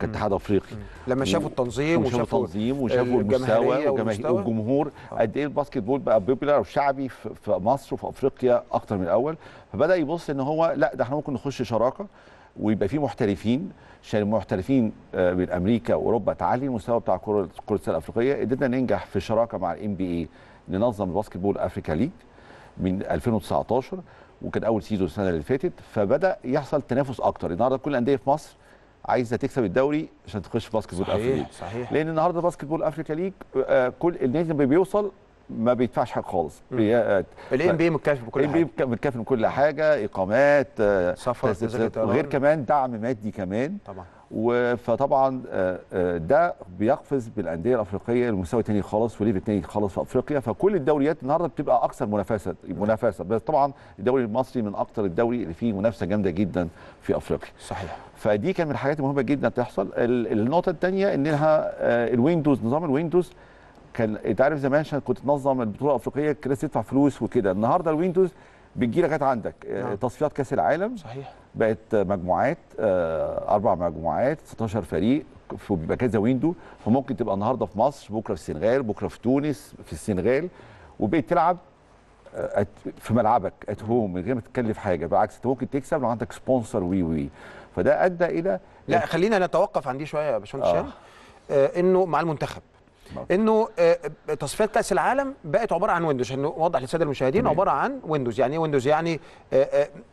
كاتحاد افريقي. لما شافوا التنظيم وشافوا التنظيم وشافوا المساواه والجمهور قد ايه الباسكت بول بقى بيبلر وشعبي في مصر وفي افريقيا اكتر من الاول، فبدا يبص ان هو لا ده احنا ممكن نخش شراكه ويبقى في محترفين، عشان المحترفين من امريكا واوروبا تعلي المستوى بتاع كره كره السله الافريقيه. قدرنا ننجح في شراكه مع الام بي اي ننظم الباسكت بول افريكا ليج من ألفين وتسعتاشر، وكان اول سيزون السنه اللي فاتت، فبدا يحصل تنافس اكتر. النهارده كل الانديه في مصر عايزه تكسب الدوري عشان تخش باسكت بول افريقيا ليج. صحيح. لان النهارده باسكت بول افريقيا ليج كل النادي لما بيوصل ما بيدفعش حاجه خالص. الام بي متكافل بكل حاجه. الام بي متكافل بكل حاجه، اقامات، سفر، وغير كمان دعم مادي كمان. طبعا. فطبعا ده بيقفز بالانديه الافريقيه لمستوى تاني خالص وليفل تاني خالص في افريقيا، فكل الدوريات النهارده بتبقى اكثر منافسه منافسه بس طبعا الدوري المصري من اكثر الدوري اللي فيه منافسه جامده جدا في افريقيا. صحيح. فدي كان من الحاجات المهمه جدا تحصل. النقطه الثانيه انها الويندوز، نظام الويندوز كان انت عارف زمان عشان كنت تنظم البطوله الافريقيه كنت تدفع فلوس وكده، النهارده الويندوز بتجي لغايه عندك. نعم. تصفيات كاس العالم. صحيح. بقت مجموعات، اربع مجموعات، ستاشر فريق، بيبقى كذا ويندو، فممكن تبقى النهارده في مصر، بكره في السنغال، بكره في تونس، في السنغال، وبقيت تلعب في ملعبك ات هوم من غير ما تتكلف حاجه، بالعكس انت ممكن تكسب لو عندك سبونسر وي وي، فده ادى الى لا الف... خلينا نتوقف عن دي شويه يا باشمهندس هشام. آه. آه انه مع المنتخب انه تصفيات كاس العالم بقت عباره عن ويندوز، عشان نوضح للساده المشاهدين. مم. عباره عن ويندوز. يعني ايه ويندوز؟ يعني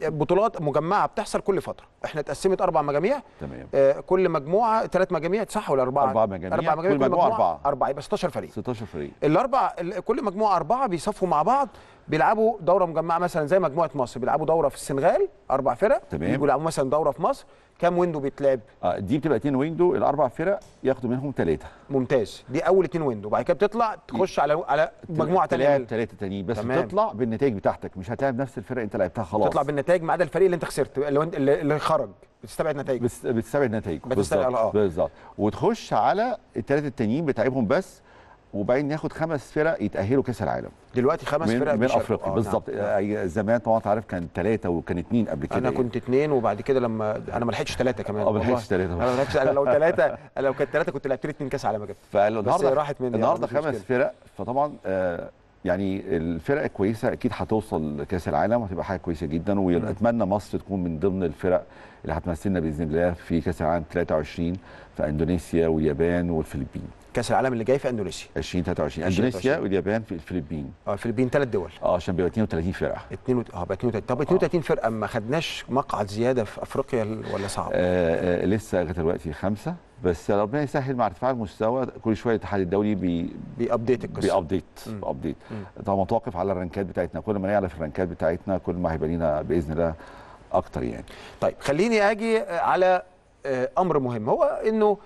بطولات مجمعه بتحصل كل فتره. احنا اتقسمت اربع مجاميع. تمام. كل مجموعه ثلاث مجاميع، صح ولا اربعه؟ اربع مجاميع، اربع مجاميع، كل مجموعه اربعه اربعه يبقى ستاشر فريق. ستاشر فريق الاربع، كل مجموعه اربعه بيصفوا مع بعض، بيلعبوا دوره مجمعه. مثلا زي مجموعه مصر بيلعبوا دوره في السنغال، اربع فرق. تمام. بيلعبوا مثلا دوره في مصر. كم ويندو بيتلعب؟ اه دي بتبقى اتنين ويندو، الاربع فرق ياخدوا منهم ثلاثه. ممتاز. دي اول اتنين ويندو، بعد كده بتطلع تخش على على مجموعه ثانيه. ثلاثه تانيين بس. تمام. بتطلع بالنتائج بتاعتك، مش هتلاعب نفس الفرق انت لعبتها خلاص. بتطلع بالنتائج ما عدا الفريق اللي انت خسرته، اللي, اللي خرج، بتستبعد نتائجه. بس بتستبعد نتائجه. بتستبعد اه بالظبط، وتخش على الثلاثه التانيين بتاعبهم بس، وبعدين ناخد خمس فرق يتاهلوا كاس العالم. دلوقتي خمس فرق من افريقيا. بالظبط. زمان طبعا انت عارف كان ثلاثه وكان اثنين قبل كده. انا كنت اثنين وبعد كده لما انا ما لحقتش ثلاثه كمان. اه ما لحقتش ثلاثه. انا ما لحقتش، لو ثلاثه لو كانت ثلاثه كنت لعبت لي اثنين كاس عالم جبت. فالنهارده راحت مني. النهارده خمس فرق، فطبعا آه يعني الفرق كويسه اكيد هتوصل لكاس العالم وهتبقى حاجه كويسه جدا، واتمنى مصر تكون من ضمن الفرق اللي هتمثلنا باذن الله في كاس العالم ثلاثة وعشرين في اندونيسيا واليابان والفلبين. كاس العالم اللي جاي في اندونيسيا ألفين وتلاتة وعشرين، اندونيسيا واليابان في الفلبين. اه الفلبين ثلاث دول. اه عشان بيبقى اتنين وتلاتين فرقه. اتنين اه بقى اتنين وتلاتين. طب اتنين وتلاتين فرقه ما خدناش مقعد زياده في افريقيا ولا صعب؟ آه آه لسه لغايه دلوقتي خمسه، بس ربنا يسهل مع ارتفاع المستوى كل شويه الاتحاد الدولي بي بيابديت القصه. بيابديت بيابديت طبعا متوقف على الرانكات بتاعتنا، كل ما نعرف الرانكات بتاعتنا كل ما هيبقى لينا باذن الله اكتر يعني. طيب خليني اجي على امر مهم، هو انه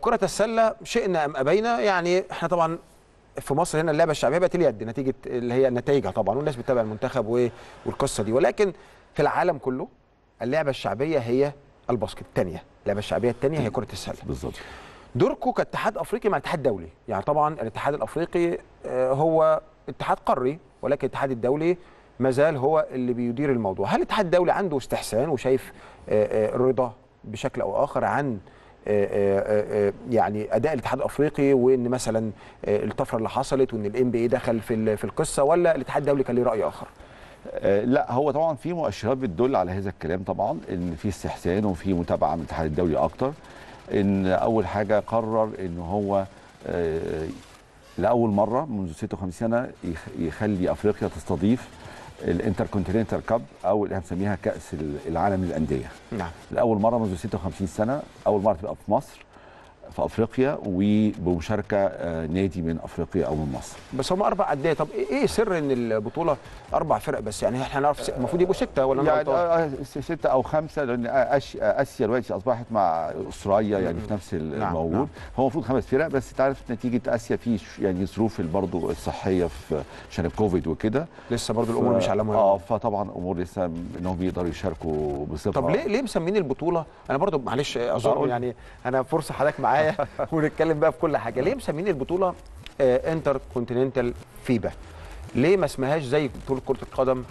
كرة السلة شئنا أم أبينا، يعني احنا طبعا في مصر هنا اللعبة الشعبية بقت اليد نتيجة اللي هي نتائجها طبعا، والناس بتتابع المنتخب والقصة دي، ولكن في العالم كله اللعبة الشعبية هي الباسكت، الثانية اللعبة الشعبية الثانية هي كرة السلة. بالظبط. دوركم كاتحاد أفريقي مع الاتحاد الدولي، يعني طبعا الاتحاد الأفريقي هو اتحاد قاري، ولكن الاتحاد الدولي مازال هو اللي بيدير الموضوع. هل الاتحاد الدولي عنده استحسان وشايف رضا بشكل أو آخر عن يعني اداء الاتحاد الافريقي، وان مثلا الطفره اللي حصلت وان الام بي اي دخل في في القصه، ولا الاتحاد الدولي كان له راي اخر؟ لا هو طبعا في مؤشرات بتدل على هذا الكلام، طبعا ان في استحسان وفي متابعه من الاتحاد الدولي اكتر. ان اول حاجه قرر ان هو لاول مره منذ ستة وخمسين سنه يخلي افريقيا تستضيف الانتركونتيننتال كاب، او اللي هنسميها كاس العالم للانديه. نعم. لاول مره منذ ستة وخمسين سنه، اول مره تبقى في مصر، في افريقيا وبمشاركه نادي من افريقيا او من مصر. بس هم اربع انديه، طب ايه سر ان البطوله اربع فرق بس؟ يعني احنا نعرف المفروض يبقوا سته ولا يعني آه سته او خمسه، لان اسيا دلوقتي اصبحت مع استراليا يعني في نفس الموضوع. نعم. هو المفروض خمس فرق بس تعرف نتيجه اسيا في يعني ظروف برضه الصحيه في عشان الكوفيد وكده، لسه برضه الامور مش على مهمه. اه فطبعا امور لسه انهم بيقدروا يشاركوا بصفه. طب ليه ليه مسمين البطوله؟ انا برضه معلش اظن يعني انا فرصه حضرتك معايا ونتكلم بقى في كل حاجه. ليه مسمين البطوله آه انتر كونتيننتال فيبا؟ ليه ما اسمهاش زي بطوله كره القدم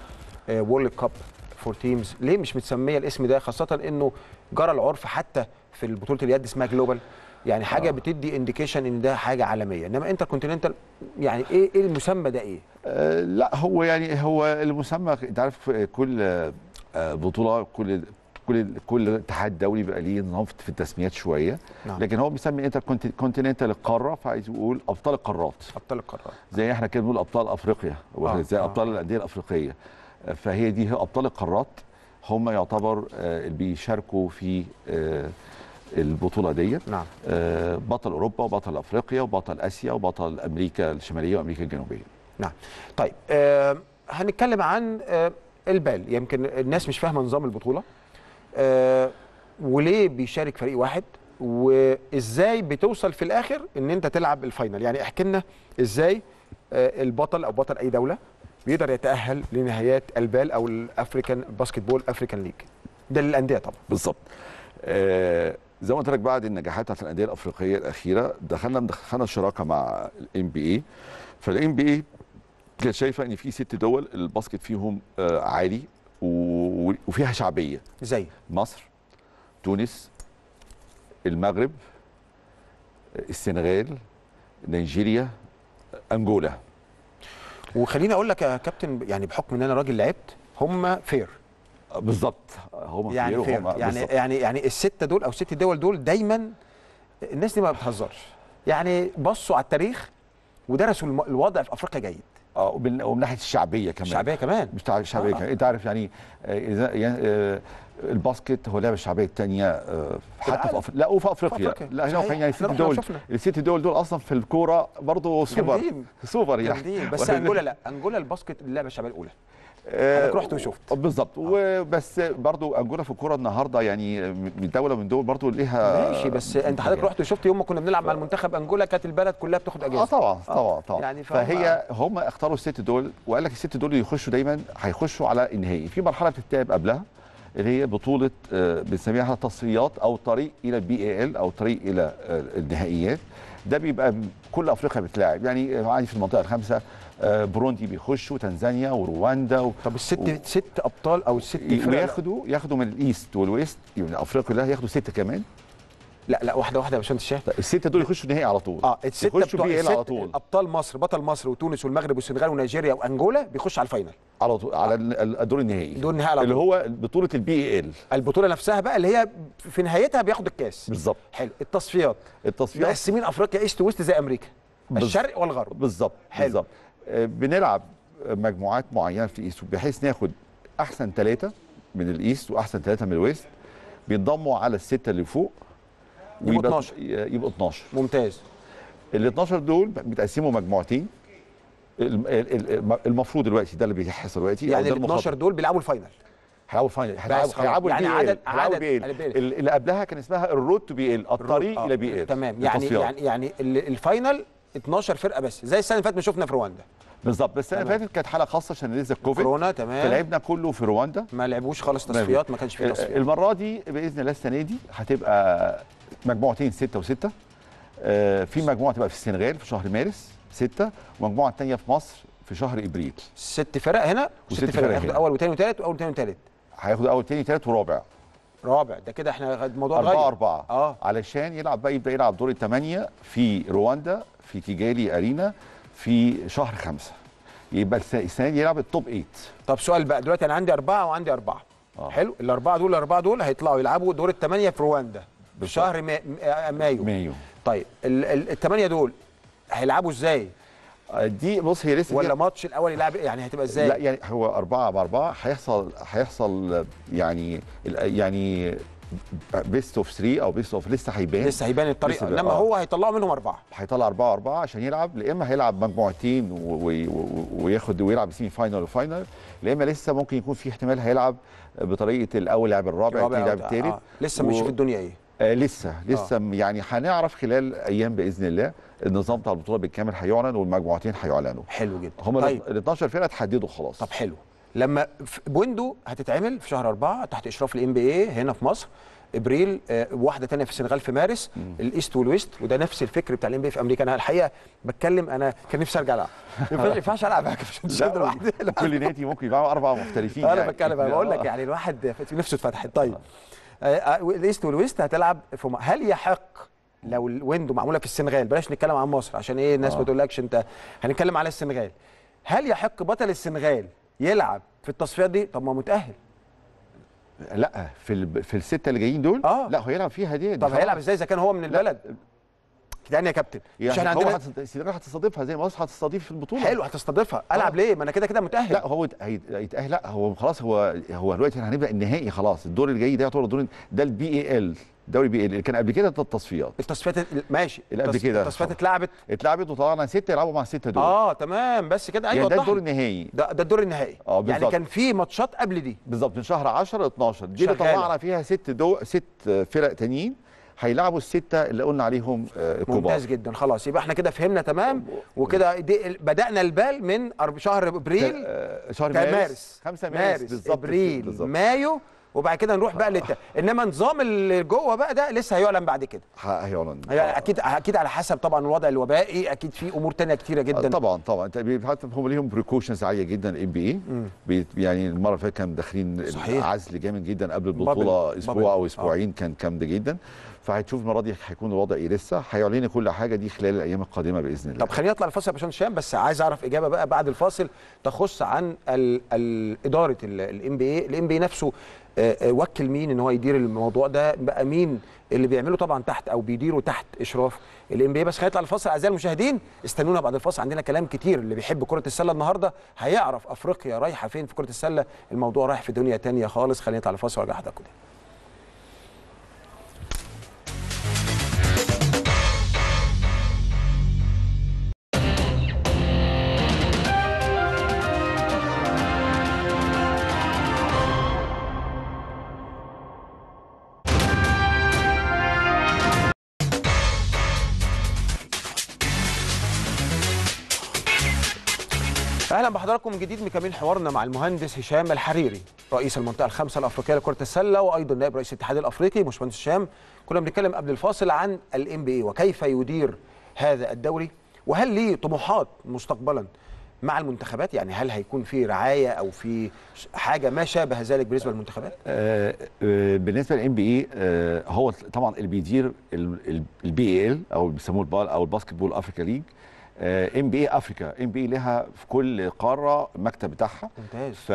آه وورلد كاب فور تيمز؟ ليه مش متسميه الاسم ده، خاصه انه جرى العرف حتى في بطوله اليد اسمها جلوبال، يعني حاجه آه. بتدي انديكيشن ان ده حاجه عالميه، انما انتر كونتيننتال يعني ايه ايه المسمى ده ايه؟ آه لا هو يعني هو المسمى انت عارف كل آه بطوله كل كل كل اتحاد دولي بيبقى ليه نمط في التسميات شويه. نعم. لكن هو بيسمي انتر كونتيننتال القاره، فعايز يقول ابطال القارات. ابطال القارات زي احنا كده بنقول ابطال افريقيا آه. زي آه. ابطال الانديه الافريقيه، فهي دي هي ابطال القارات، هم يعتبر اللي بيشاركوا في البطوله ديت. نعم. بطل اوروبا وبطل افريقيا وبطل اسيا وبطل امريكا الشماليه وامريكا الجنوبيه. نعم. طيب آه هنتكلم عن آه البال، يمكن الناس مش فاهمه نظام البطوله. آه وليه بيشارك فريق واحد، وازاي بتوصل في الاخر ان انت تلعب الفاينل؟ يعني احكي لنا ازاي آه البطل او بطل اي دوله بيقدر يتاهل لنهايات البال او الافريكان باسكت بول افريكان ليج ده للانديه طبعا. بالظبط. آه زي ما قلت لك بعد النجاحات بتاعت الانديه الافريقيه الاخيره دخلنا دخلنا شراكه مع الام بي اي، فالام بي اي كانت شايفه ان في ست دول الباسكت فيهم آه عالي وفيها شعبيه، زي مصر، تونس، المغرب، السنغال، نيجيريا، انجولا. وخليني اقول لك يا كابتن، يعني بحكم ان انا راجل لعبت، هم فير. بالظبط، هم يعني فير، هم يعني بالزبط. يعني يعني السته دول او ست دول دول دايما الناس دي ما بتهزرش، يعني بصوا على التاريخ ودرسوا الوضع في افريقيا جيد. اه ومن ناحيه الشعبيه كمان. الشعبيه كمان مش الشعبيه آه. كمان انت عارف يعني اذا آه الباسكت هو لعبه الشعبيه الثانيه آه حتى في افريقيا، لا وفي افريقيا لا هنا يعني الست دول الست دول دول اصلا في الكوره برضه سوبر جمدين. سوبر يعني جمدين. بس انجولا لا، انجولا الباسكت اللعبه الشعبيه الاولى. آه انا رحت وشفت. بالظبط. آه. وبس برضه انجولا في الكوره النهارده يعني من دوله من دول برضه ليها. ماشي، بس انت حضرتك رحت وشفت يوم ما كنا بنلعب مع المنتخب انجولا كانت البلد كلها بتاخد اجازه. اه طبعا طبعا طبعا يعني فهي آه. هم اختاروا الست دول وقال لك الست دول اللي يخشوا دايما هيخشوا على النهائي في مرحله بتتلعب قبلها اللي هي بطوله آه بنسميها تصفيات او طريق الى البي اي ال او طريق الى آه النهائيات. ده بيبقى كل افريقيا بتلاعب يعني عادي في المنطقه الخمسه بروندي بيخشوا وتنزانيا ورواندا و... طب الست و... ست ابطال او الست ياخدوا ياخدوا من الايست والويست من افريقيا كلها ياخدوا سته كمان. لا لا واحده واحده يا باشمهندس شاهين. السته دول يخشوا النهائي على طول. اه السته بتوع على طول ابطال مصر، بطل مصر وتونس والمغرب والسنغال ونيجيريا وانجولا بيخش على الفاينل على طول على الدور النهائي. دور النهائي اللي هو بطوله البي اي ال، البطوله نفسها بقى اللي هي في نهايتها بياخد الكاس. بالظبط. حلو. التصفيات التصفيات مقسمين افريقيا ايست ويست زي امريكا، الشرق والغرب. بالظبط بالظبط. بنلعب مجموعات معينه في الايست بحيث ناخد احسن ثلاثه من الايست واحسن ثلاثه من الويست بينضموا على السته اللي فوق يبقى اتناشر. يبقى اتناشر. ممتاز. ال اتناشر دول بيتقسموا مجموعتين المفروض دلوقتي ده اللي بيحصل دلوقتي يعني ال اتناشر دول بيلعبوا الفاينل. هيلعبوا الفاينل هيلعبوا يعني عدد عدد اللي قبلها كان اسمها الرود تو بي ال، الطريق الى بي ال. تمام. يعني يعني يعني الفاينل اتناشر فرقه بس زي السنه اللي فاتت ما شفنا في رواندا. بالظبط. بس السنه اللي فاتت كانت حاله خاصه عشان لسه الكوفيد كورونا. تمام. فلعبنا كله في رواندا ما لعبوش خالص تصفيات، ما كانش في تصفيات. المره دي باذن الله السنه دي هتبقى مجموعتين سته وسته. آه في مجموعه تبقى في السنغال في شهر مارس سته، ومجموعه الثانيه في مصر في شهر ابريل. ست فرق هنا وست فرق هياخدوا اول وثاني وثالث واول وثاني وثالث. هياخدوا اول ثاني ثالث ورابع. رابع ده كده احنا الموضوع غير اربعه اربعه اه علشان يلعب بقى يبدا يلعب دور الثمانيه في رواندا في تيجالي ارينا في شهر خمسه. يبقى السنه دي يلعب التوب تمانية. طب سؤال بقى دلوقتي، انا عندي اربعه وعندي اربعه. آه. حلو. الاربعه دول الاربعه دول هيطلعوا يلعبوا دور الثمانيه في رواندا في شهر مايو. مايو. طيب الثمانيه دول هيلعبوا ازاي؟ دي بص هي لسه ولا ماتش الاول يلعب يعني هتبقى ازاي؟ لا يعني هو اربعه باربعه هيحصل هيحصل يعني يعني بيست اوف ثلاثة او بيست اوف، لسه هيبان لسه هيبان الطريقه، انما آه. هو هيطلعوا منهم اربعه، هيطلع اربعه واربعه عشان يلعب، يا اما هيلعب مجموعتين وياخد ويلعب سيمي فاينال وفاينال، يا اما لسه ممكن يكون في احتمال هيلعب بطريقه الاول لاعب الرابع الثاني لاعب الثالث آه. لسه مش و... في الدنيا ايه آه لسه لسه آه. يعني هنعرف خلال ايام باذن الله النظام بتاع البطوله بالكامل هيعلن والمجموعتين هيعلنوا. حلو جدا. هم طيب. ال اتناشر فرقه اتحددوا خلاص. طب حلو. لما بويندو هتتعمل في شهر أربعة تحت اشراف الام بي اي هنا في مصر، ابريل آه واحده ثانيه في السنغال في مارس، الايست والويست، وده نفس الفكر بتاع الام بي اي في امريكا. انا الحقيقه بتكلم، انا كان نفسي ارجع العب، ما ينفعش العب مش قادر لوحدي، كل نادي ممكن يبقى اربعه مختلفين. انا بتكلم انا بقول لك يعني الواحد نفسه اتفتحت. طيب الايست والويست هتلعب في م... هل يحق لو الويندو معموله في السنغال، بلاش نتكلم عن مصر عشان ايه الناس آه. ما تقولكش انت، هنتكلم على السنغال، هل يحق بطل السنغال يلعب في التصفيات دي؟ طب ما متاهل. لا في ال... في السته اللي جايين دول آه. لا هو يلعب فيها دي. طب هيلعب ازاي اذا كان هو من البلد؟ لا. يعني يا كابتن مش يعني احنا عندنا السنغال هتستضيفها زي ما مصر هتستضيف في البطوله. حلو هتستضيفها، العب ليه؟ ما انا كده كده متاهل. لا هو يتاهل، لا هو خلاص هو هو دلوقتي هنبدا النهائي خلاص، الدور اللي جاي ده يعتبر الدور ده البي اي ال، دوري بي اللي كان قبل كده التصفيات. التصفيات ماشي اللي قبل كده التصفيات اتلعبت اتلعبت وطلعنا سته يلعبوا مع سته دول. اه تمام بس كده ايوه يعني ده الدور النهائي، ده ده الدور النهائي اه بالظبط. يعني كان في ماتشات قبل دي بالظبط من شهر عشرة ل اتناشر، دي اللي طلعنا فيها ست دو ست فرق تانيين هيلعبوا السته اللي قلنا عليهم الكبار. ممتاز جدا. خلاص يبقى احنا كده فهمنا تمام، وكده بدانا البال من شهر ابريل شهر مارس خمسة مارس بالظبط، ابريل مايو، وبعد كده نروح بقى للت... انما نظام اللي جوه بقى ده لسه هيعلن بعد كده. هيعلن اكيد اكيد على حسب طبعا الوضع الوبائي، اكيد في امور ثانيه كتيره جدا. طبعا طبعا هم ليهم بريكوشنز عاليه جدا الام بي اي، يعني المره اللي فاتت كانوا داخلين عزل جامد جدا قبل البطوله بابل. اسبوع بابل. او اسبوعين آه. كان جامد جدا، فهتشوف المره دي هيكون الوضع ايه، لسه هيعلنوا كل حاجه دي خلال الايام القادمه باذن الله. طب خلينا نطلع الفاصل يا باشمهندس هشام، بس عايز اعرف اجابه بقى بعد الفاصل تخص عن ال ال اداره الام بي اي، الام بي اي نفسه وكل مين ان هو يدير الموضوع ده بقى، مين اللي بيعمله طبعا تحت او بيديره تحت اشراف الام بي اي. بس خلينا نطلع الفاصل اعزائي المشاهدين، استنونا بعد الفاصل عندنا كلام كتير، اللي بيحب كره السله النهارده هيعرف افريقيا رايحه فين في كره السله، الموضوع رايح في دنيا ثانيه خالص. خلينا نطلع الفاصل وارجع حضراتكم. اهلا بحضراتكم من جديد، مكملين حوارنا مع المهندس هشام الحريري رئيس المنطقه الخامسه الافريقيه لكره السله وايضا نائب رئيس الاتحاد الافريقي. باشمهندس هشام، كنا بنتكلم قبل الفاصل عن الام بي اي وكيف يدير هذا الدوري، وهل ليه طموحات مستقبلا مع المنتخبات؟ يعني هل هيكون في رعايه او في حاجه ما شابه ذلك بالنسبه للمنتخبات؟ آه آه بالنسبه للام بي اي آه هو طبعا اللي بيدير البي ال او بيسموه البال او الباسكت بول افريكا ليج، ام بي اي افريكا، ام بي اي لها في كل قاره مكتب بتاعها. ممتاز. ف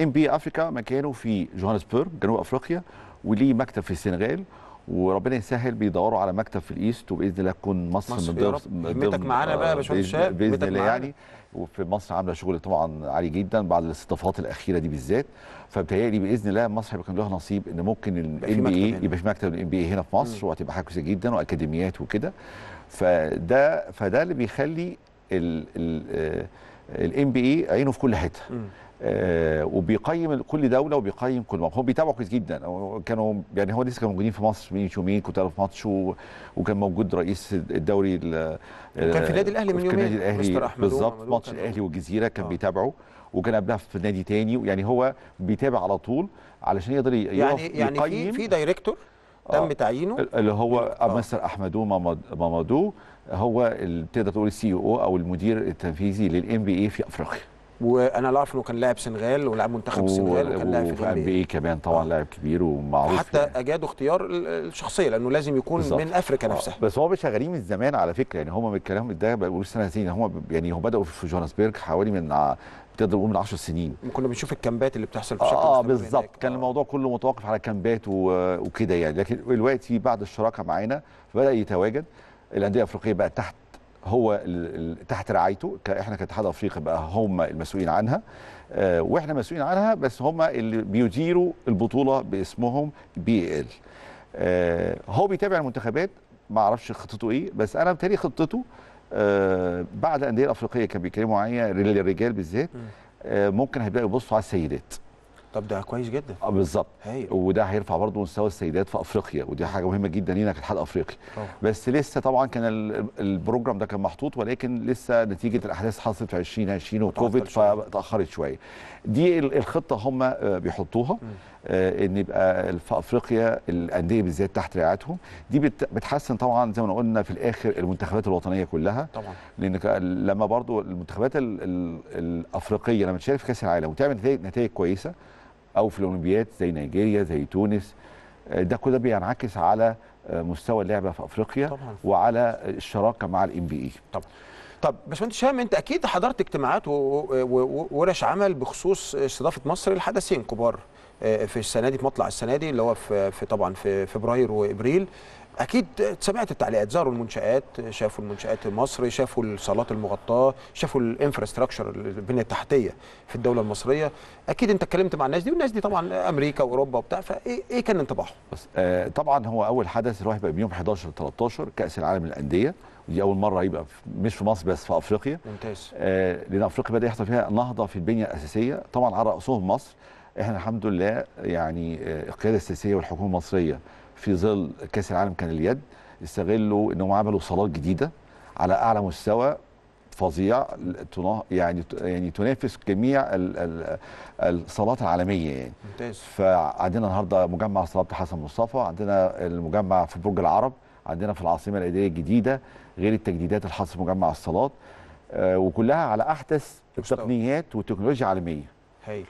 ام بي اي افريكا مكانه في جوهانسبورغ جنوب افريقيا، وليه مكتب في السنغال، وربنا يسهل بيدوروا على مكتب في الايست، وباذن الله تكون مصر, مصر من ضمن بيتك معانا بقى يا باشمهندس هشام باذن الله يعني. وفي مصر عامله شغل طبعا عالي جدا بعد الاستضافات الاخيره دي بالذات، فبتهيألي باذن الله مصر هيبقى لها نصيب ان ممكن الام بي اي يبقى في مكتب الام بي اي هنا في مصر، وهتبقى حاجه كويسه جدا واكاديميات وكده. فده فده اللي بيخلي الام بي اي عينه في كل حته آه، وبيقيم كل دوله وبيقيم كل ماتش، هو بيتابعه كويس جدا. كانوا يعني هو لسه كانوا موجودين في مصر من يومين، كنت اعرف ماتش و... وكان موجود رئيس الدوري ال... كان في النادي الاهلي من يومين مستر أحمدو بالظبط، ماتش الاهلي والجزيره كان آه. بيتابعه، وكان قبلها في نادي تاني، يعني هو بيتابع على طول علشان يقدر يعني يعني في في دايركتور تم آه. تعيينه اللي هو آه. مستر أحمدو ماما دو، هو تقدر تقول السي او او المدير التنفيذي للام بي اي في افريقيا. وانا اللي اعرف انه كان لاعب سنغال ولاعب منتخب السنغال وكان لاعب في الام بي اي كمان طبعا آه. لاعب كبير ومعروف حتى يعني. اجادوا اختيار الشخصيه لانه لازم يكون بالزبط. من افريقيا آه. نفسها. بس هم شغالين من زمان على فكره، يعني هم بالكلام ده بيقولوا سنه سنين، هم يعني هم بداوا في جوهانسبرغ حوالي من ع... تقدر تقول من عشر سنين. كنا بنشوف الكامبات اللي بتحصل بشكل اه بالظبط، كان الموضوع كله متوقف على كامبات وكده يعني، لكن دلوقتي بعد الشراكه معانا فبدا يتواجد الانديه الافريقيه بقى تحت هو تحت رعايته، احنا كاتحاد افريقيا بقى هم المسؤولين عنها، اه واحنا مسؤولين عنها، بس هم اللي بيديروا البطوله باسمهم بي ال. اه هو بيتابع المنتخبات، ما اعرفش خطته ايه، بس انا بتاريخ خطته اه بعد انديه الافريقيه كانوا بيتكلموا عليا للرجال بالذات، اه ممكن هيبداوا يبصوا على السيدات. طب ده كويس جدا. اه بالظبط، وده هيرفع برضه مستوى السيدات في افريقيا، ودي حاجه مهمه جدا لينا كاتحاد افريقي. أوه. بس لسه طبعا كان البروجرام ده كان محطوط، ولكن لسه نتيجه الاحداث حصلت في عشرين عشرين وكوفيد فتاخرت شويه. دي الخطه هم بيحطوها، آه ان يبقى في افريقيا الانديه بالذات تحت رعايتهم. دي بتحسن طبعا زي ما قلنا في الاخر المنتخبات الوطنيه كلها طبعا، لان لما برضه المنتخبات ال ال الافريقيه لما تشارك في كاس العالم وتعمل نتائج, نتائج كويسه او في الاولمبياد زي نيجيريا زي تونس، ده كله بينعكس على مستوى اللعبه في افريقيا طبعاً، وعلى الشراكه مع الام بي اي طبعا. طب باشمهندس هشام، انت اكيد حضرت اجتماعات وورش عمل بخصوص استضافه مصر لحدثين كبار في السنه دي، في مطلع السنه دي اللي هو في, في طبعا في فبراير وابريل، اكيد سمعت التعليقات، زاروا المنشآت، شافوا المنشآت المصري، شافوا الصالات المغطاه، شافوا الانفراستراكشر البنيه التحتيه في الدوله المصريه، اكيد انت اتكلمت مع الناس دي، والناس دي طبعا امريكا واوروبا وبتاع، فايه ايه كان انطباعهم؟ بس آه طبعا هو اول حدث اللي هو هيبقى بيوم حداشر تلتاشر كاس العالم للانديه، ودي اول مره يبقى مش في مصر بس في افريقيا. ممتاز. آه لان افريقيا بدا يحصل فيها نهضه في البنيه الاساسيه، طبعا على راسهم مصر. احنا الحمد لله يعني القياده السياسيه والحكومه المصريه في ظل كاس العالم كان اليد استغلوا انهم عملوا صالات جديده على اعلى مستوى فظيع، يعني يعني تنافس جميع الصالات العالميه يعني. ممتاز. فعندنا النهارده مجمع صلاه حسن مصطفى، عندنا المجمع في برج العرب، عندنا في العاصمه الاداريه الجديده، غير التجديدات اللي حصلت في مجمع الصالات، وكلها على احدث التقنيات والتكنولوجيا العالميه. هايل.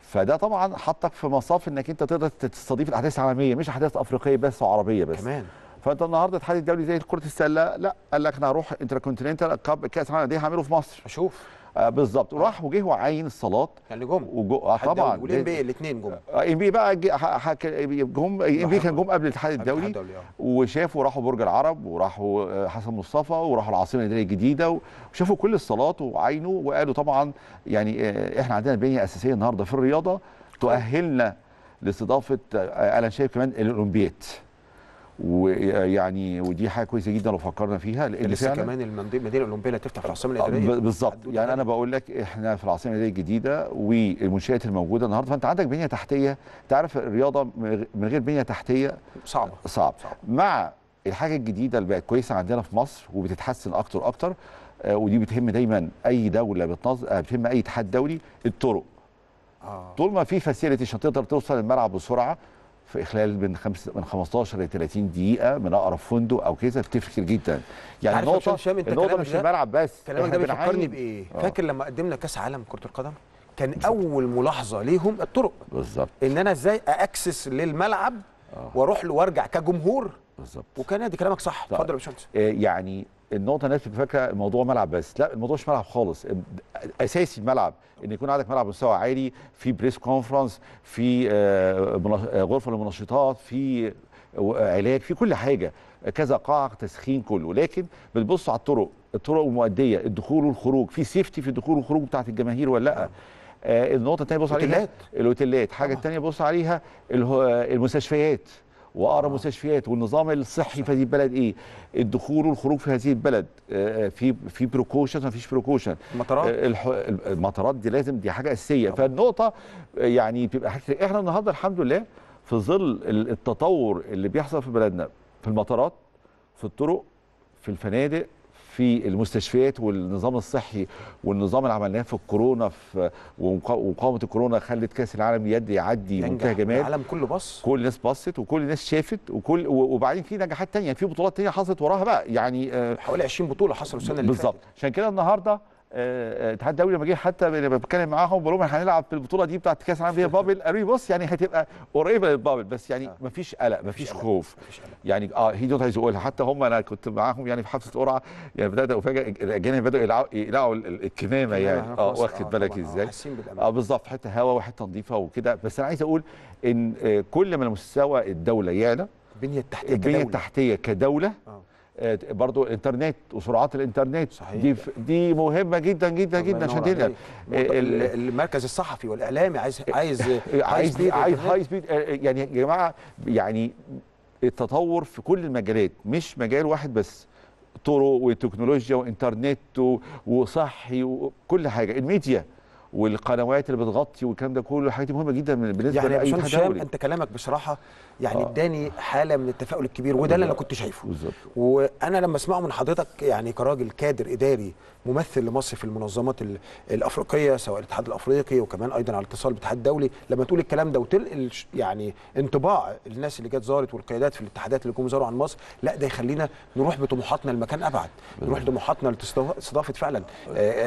فده طبعا حطك في مصاف انك انت تقدر تستضيف الاحداث العالميه، مش احداث افريقيه بس وعربيه بس كمان. فانت النهارده الاتحاد الدولي زي كره السله، لا قال لك انا هروح انتركونتيننتال كاب كاس العالم دي هعمله في مصر، اشوف آه بالظبط، وراح وجه وعين الصالات يعني جم وجو... آه طبعا والان بي الاثنين جم، ان بي بقى جم، ان بي كان جم قبل الاتحاد الدولي، وشافوا راحوا برج العرب وراحوا حسن مصطفى وراحوا العاصمه الاداريه الجديده، وشافوا كل الصالات وعينوا وقالوا طبعا يعني احنا عندنا بنيه اساسيه النهارده في الرياضه تؤهلنا لاستضافه انا شايف كمان الاولمبياد، ويعني ودي حاجه كويسه جدا لو فكرنا فيها، لان لسه كمان المدينه الاولمبيه اللي هتفتح في العاصمه الاداريه بالظبط. يعني انا بقول لك احنا في العاصمه الاداريه الجديده والمنشات الموجوده النهارده، فانت عندك بنيه تحتيه، تعرف الرياضه من غير بنيه تحتيه صعبه صعب. صعب مع الحاجه الجديده اللي بقت كويسه عندنا في مصر وبتتحسن اكتر واكتر، ودي بتهم دايما اي دوله بتنظم، بتهم اي اتحاد دولي، الطرق. آه. طول ما في فاسيلتي عشان تقدر توصل الملعب بسرعه في خلال من خمس من خمستاشر لتلاتين دقيقة من أقرب فندق أو كذا، بتفرق جدا. يعني النقطة النقطة مش الملعب بس. كلامك ده بيفكرني بإيه؟ آه. فاكر لما قدمنا كأس عالم كرة القدم؟ كان بالزبط. أول ملاحظة ليهم الطرق. بالظبط. إن أنا إزاي أكسس للملعب آه. وأروح له وأرجع كجمهور. بالظبط. وكان دي كلامك صح، اتفضل يا باشمهندس. يعني النقطة الناس فاكرة الموضوع ملعب بس، لا الموضوع مش ملعب خالص، أساسي الملعب إن يكون عندك ملعب مستوى عالي، في بريس كونفرنس، في غرفة للمنشطات، في علاج، في كل حاجة، كذا قاعة تسخين كله، لكن بتبص على الطرق، الطرق المؤدية، الدخول والخروج، في سيفتي في الدخول والخروج بتاعت الجماهير ولا لأ؟ النقطة التانية بص عليها الأوتيلات، حاجة التانية بص عليها المستشفيات واقرب مستشفيات والنظام الصحي في هذه البلد ايه؟ الدخول والخروج في هذه البلد، في في بروكوشن ما فيش بروكوشن، المطارات المطارات دي لازم، دي حاجه اساسيه. فالنقطه يعني بتبقى حاجه، احنا النهارده الحمد لله في ظل التطور اللي بيحصل في بلدنا في المطارات، في الطرق، في الفنادق، في المستشفيات والنظام الصحي والنظام اللي عملناه في الكورونا، في ومقاومه الكورونا خلت كاس العالم يد يعدي منتهى جمال، العالم كله بص، كل الناس بصت وكل الناس شافت، وكل وبعدين في نجاحات ثانيه، في بطولات ثانيه حصلت وراها بقى، يعني حوالي عشرين بطوله حصلوا السنه اللي فاتت بالظبط. عشان كده النهارده الاتحاد الدولي لما جه حتى بتكلم معاهم بقول لهم احنا هنلعب في البطوله دي بتاعت كاس العالم هي بابل، قالوا لي بص يعني هتبقى قريبه للبابل، بس يعني آه. مفيش قلق، مفيش خوف، مفيش قلق. يعني اه هي دي اللي عايز اقولها، حتى هم انا كنت معاهم يعني في حفله قرعه، يعني بدات افاجئ الاجانب بداوا يقلعوا الكمامه يعني اه واخد بالك ازاي؟ اه بالظبط، حته هواء وحته نظيفه وكده. بس انا عايز اقول ان كل ما مستوى الدوله يعلى، البنيه التحتيه البنيه التحتيه كدوله برضو الانترنت وسرعات الانترنت. صحيح. دي دي مهمه جدا جدا جدا عشان تنقل. المركز الصحفي والاعلامي عايز عايز عايز سبيد عايز هاي سبيد. يعني يا جماعه يعني التطور في كل المجالات، مش مجال واحد بس، طرق وتكنولوجيا وانترنت وصحي وكل حاجه، الميديا والقنوات اللي بتغطي والكلام ده كله، حاجات مهمه جدا بالنسبه يعني لاي حد. يعني انت كلامك بصراحه يعني اداني آه. حاله من التفاؤل الكبير، وده اللي انا كنت شايفه بالظبط. وانا لما اسمعه من حضرتك يعني كراجل كادر اداري ممثل لمصر في المنظمات الافريقيه، سواء الاتحاد الافريقي وكمان ايضا على اتصال بالاتحاد الدولي، لما تقول الكلام ده وتنقل يعني انطباع الناس اللي جت زارت والقيادات في الاتحادات اللي جم زاروا عن مصر، لا ده يخلينا نروح بطموحاتنا لمكان ابعد، نروح بطموحاتنا لاستضافه فعلا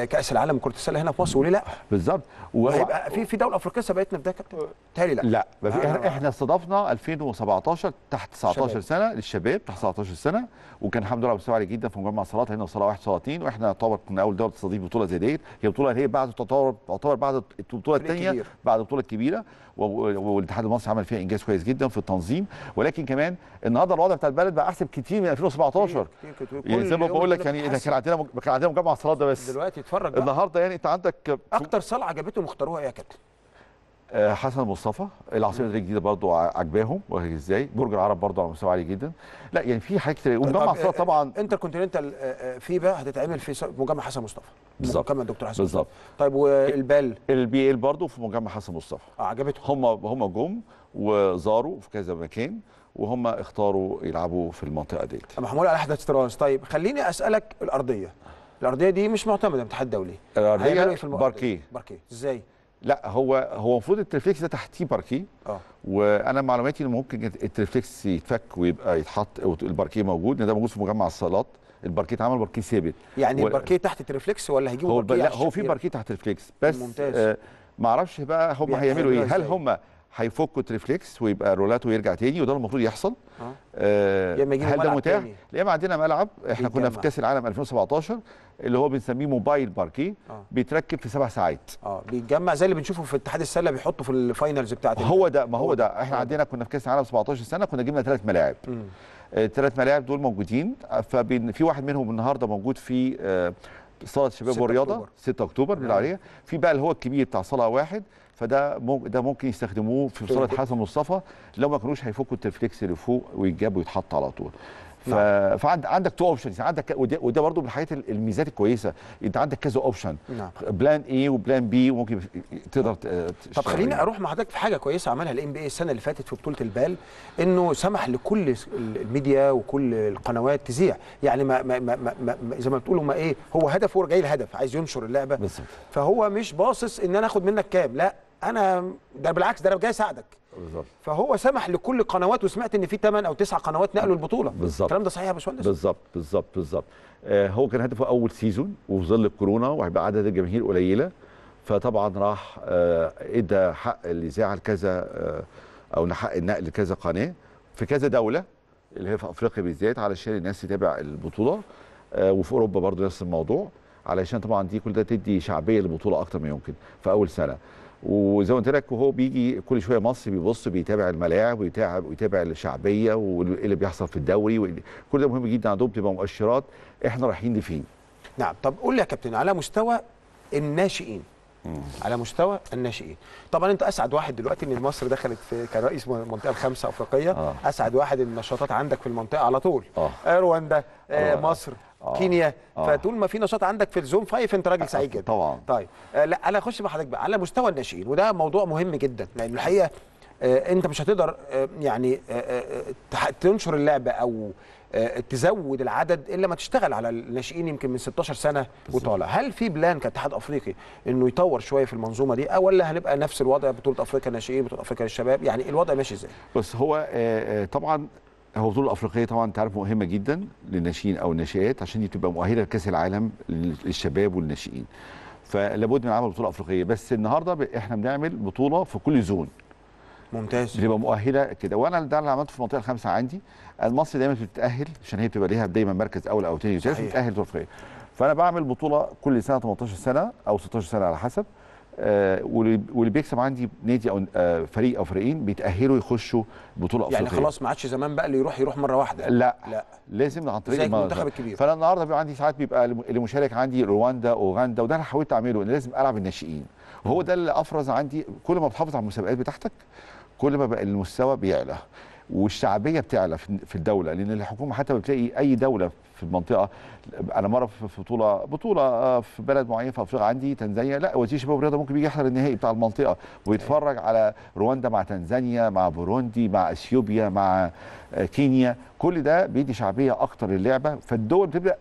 كاس العالم كره السله هنا في مصر. وليه لا؟ بالظبط. وهيبقى في في دوله افريقيه سبقتنا في ده كابتن؟ تالي لا لا ما في. آه. احنا استضفنا ألفين وسبعتاشر تحت تسعتاشر سنه للشباب، تحت تسعتاشر سنه، وكان الحمد لله مستوى عالي جدا في مجمع صالات هنا وصاله واحد وتلاتين، واحنا يعتبر كنا اول دوله تستضيف بطوله زي ديت. هي بطوله هي بعد تعتبر تعتبر بعد البطوله الثانيه، بعد البطوله الكبيره، والاتحاد المصري عمل فيها انجاز كويس جدا في التنظيم. ولكن كمان النهارده الوضع بتاع البلد بقى احسن كتير من ألفين وسبعتاشر. يعني زي ما بقول لك يعني احنا كان عندنا كان عندنا مجمع صالات ده بس، دلوقتي اتفرج بقى النهارده. يعني انت عندك اكتر صاله عجبتهم واختاروها ايه يا كابتن؟ حسن مصطفى، العاصمه الجديده برضو عجباهم، واخد ازاي؟ برج العرب برضو على مستوى عالي جدا. لا يعني في حاجات كتير. ومجمع صالات طبعا انتر كونتيننتال في بقى هتتعمل في مجمع حسن مصطفى بالظبط، مجمع دكتور حسن بالظبط. طيب والبال البي ال برضو في مجمع حسن مصطفى اه عجبتهم. هم هم جم وزاروا في كذا مكان وهم اختاروا يلعبوا في المنطقه دي محمول على احدث طراز. طيب خليني اسالك، الارضيه الارضيه دي مش معتمده من الاتحاد الدولي، الارضيه باركيه. باركيه ازاي؟ لا هو هو المفروض التريفليكس ده تحتيه باركيه. اه وانا معلوماتي انه ممكن التريفليكس يتفك ويبقى يتحط والباركيه موجود، لان ده موجود في مجمع الصالات. الباركيه اتعمل باركيه ثابت. يعني و... الباركيه تحت التريفليكس ولا هيجيبوا هو باركيه؟ لا هو في باركيه تحت التريفليكس بس. ممتاز. آه ما اعرفش بقى هم هيعملوا ايه، هل هم هيفكوا التريفليكس ويبقى رولاته ويرجع تاني، وده المفروض يحصل. اه, آه هل ده متاح؟ يا اما عندنا ملعب احنا كنا في كاس العالم ألفين وسبعتاشر اللي هو بنسميه موبايل باركيه. آه. بيتركب في سبع ساعات. اه بيتجمع زي اللي بنشوفه في اتحاد السله بيحطه في الفاينلز بتاعت هو ده. ما هو ده احنا عندنا كنا في كاس العالم سبعتاشر سنه كنا جبنا ثلاث ملاعب. الثلاث ملاعب دول موجودين، ففي واحد منهم النهارده موجود في آه صاله الشباب والرياضه ستة أكتوبر بالعاليه، في بقى اللي هو الكبير بتاع صاله واحد، فده ده ممكن يستخدموه في صاله حسن مصطفى لو ما كانوش هيفكوا التريفليكس اللي فوق ويتجاب ويتحط على طول. نعم. فعندك عندك تو اوبشنز عندك، وده برضو من الحاجات الميزات الكويسه، انت عندك كذا اوبشن. نعم. بلان اي وبلان بي، وممكن تقدر. طب خليني اروح مع حضرتك في حاجه كويسه عملها الان بي اي السنه اللي فاتت في بطوله البال، انه سمح لكل الميديا وكل القنوات تذيع، يعني ما ما ما ما زي ما بتقولوا ما ايه، هو هدف هو جاي لهدف عايز ينشر اللعبه بالظبط، فهو مش باصص ان انا اخد منك كام، لا انا ده بالعكس ده انا جاي اساعدك بالظبط. فهو سمح لكل القنوات، وسمعت ان في تمن او تسع قنوات نقلوا البطوله بالظبط. الكلام ده صحيح يا باشمهندس؟ بالظبط بالظبط بالظبط. آه هو كان هدفه اول سيزون وفي ظل الكورونا وهيبقى عدد الجماهير قليله، فطبعا راح آه ادى حق الاذاعه لكذا آه او حق النقل لكذا قناه في كذا دوله اللي هي في افريقيا بالذات علشان الناس تتابع البطوله، آه وفي اوروبا برضه نفس الموضوع، علشان طبعا دي كل ده تدي شعبيه للبطوله اكتر ما يمكن في اول سنه. وزي ما قلت لك وهو بيجي كل شويه مصر بيبص بيتابع الملاعب ويتابع الشعبيه واللي بيحصل في الدوري، كل ده مهم جدا عندهم، بتبقى مؤشرات احنا رايحين لفين. نعم. طب قول لي يا كابتن على مستوى الناشئين. مم. على مستوى الناشئين طبعا انت اسعد واحد دلوقتي ان مصر دخلت في كرئيس منطقه الخمسه افريقيه. آه. اسعد واحد النشاطات عندك في المنطقه على طول. آه. رواندا، آه مصر، آه. كينيا. آه. فطول ما في نشاط عندك في الزون فايف انت راجل سعيد جدا طبعا. طيب آه لا انا اخش مع حضرتك بقى على مستوى الناشئين، وده موضوع مهم جدا، لان الحقيقه آه انت مش هتقدر آه يعني آه آه تنشر اللعبه او آه تزود العدد الا ما تشتغل على الناشئين يمكن من ستاشر سنه وطالع. هل في بلان كاتحاد افريقي انه يطور شويه في المنظومه دي، او ولا هنبقى نفس الوضع بطوله افريقيا الناشئين بطوله افريقيا للشباب، يعني الوضع ماشي ازاي؟ بس هو آه طبعا هو البطوله الافريقيه طبعا انت عارف مهمه جدا للناشئين او الناشئات عشان دي تبقى مؤهله لكاس العالم للشباب والناشئين، فلابد من عمل بطوله افريقيه. بس النهارده احنا بنعمل بطوله في كل زون. ممتاز. بتبقى مؤهله كده، وانا ده اللي عملته في المنطقه الخامسه عندي. مصر دايما بتتاهل عشان هي بتبقى ليها دايما مركز اول او ثاني، بتتاهل افريقيا. فانا بعمل بطوله كل سنه تمنتاشر سنه او ستاشر سنه على حسب، آه واللي بيكسب عندي نادي او آه فريق او فريقين بيتاهلوا يخشوا بطوله افريقيه. يعني خلاص ما عادش زمان بقى اللي يروح يروح مره واحده. لا لا لازم عن طريق المنتخب الكبير. فانا النهارده بيبقى عندي ساعات بيبقى اللي مشارك عندي رواندا واوغندا، وده انا حاولت اعمله ان لازم العب الناشئين، وهو ده اللي افرز عندي. كل ما بتحافظ على المسابقات بتاعتك كل ما بقى المستوى بيعلى والشعبيه بتعلى في الدوله، لان الحكومه حتى بتلاقي اي دوله في المنطقه. انا مره في بطوله بطوله في بلد معين في افريقيا عندي تنزانيا، لا وزير الشباب والرياضه ممكن بيجي يحضر النهائي بتاع المنطقه ويتفرج على رواندا مع تنزانيا مع بوروندي مع اثيوبيا مع كينيا، كل ده بيدي شعبيه اكتر للعبه. فالدول بتبدا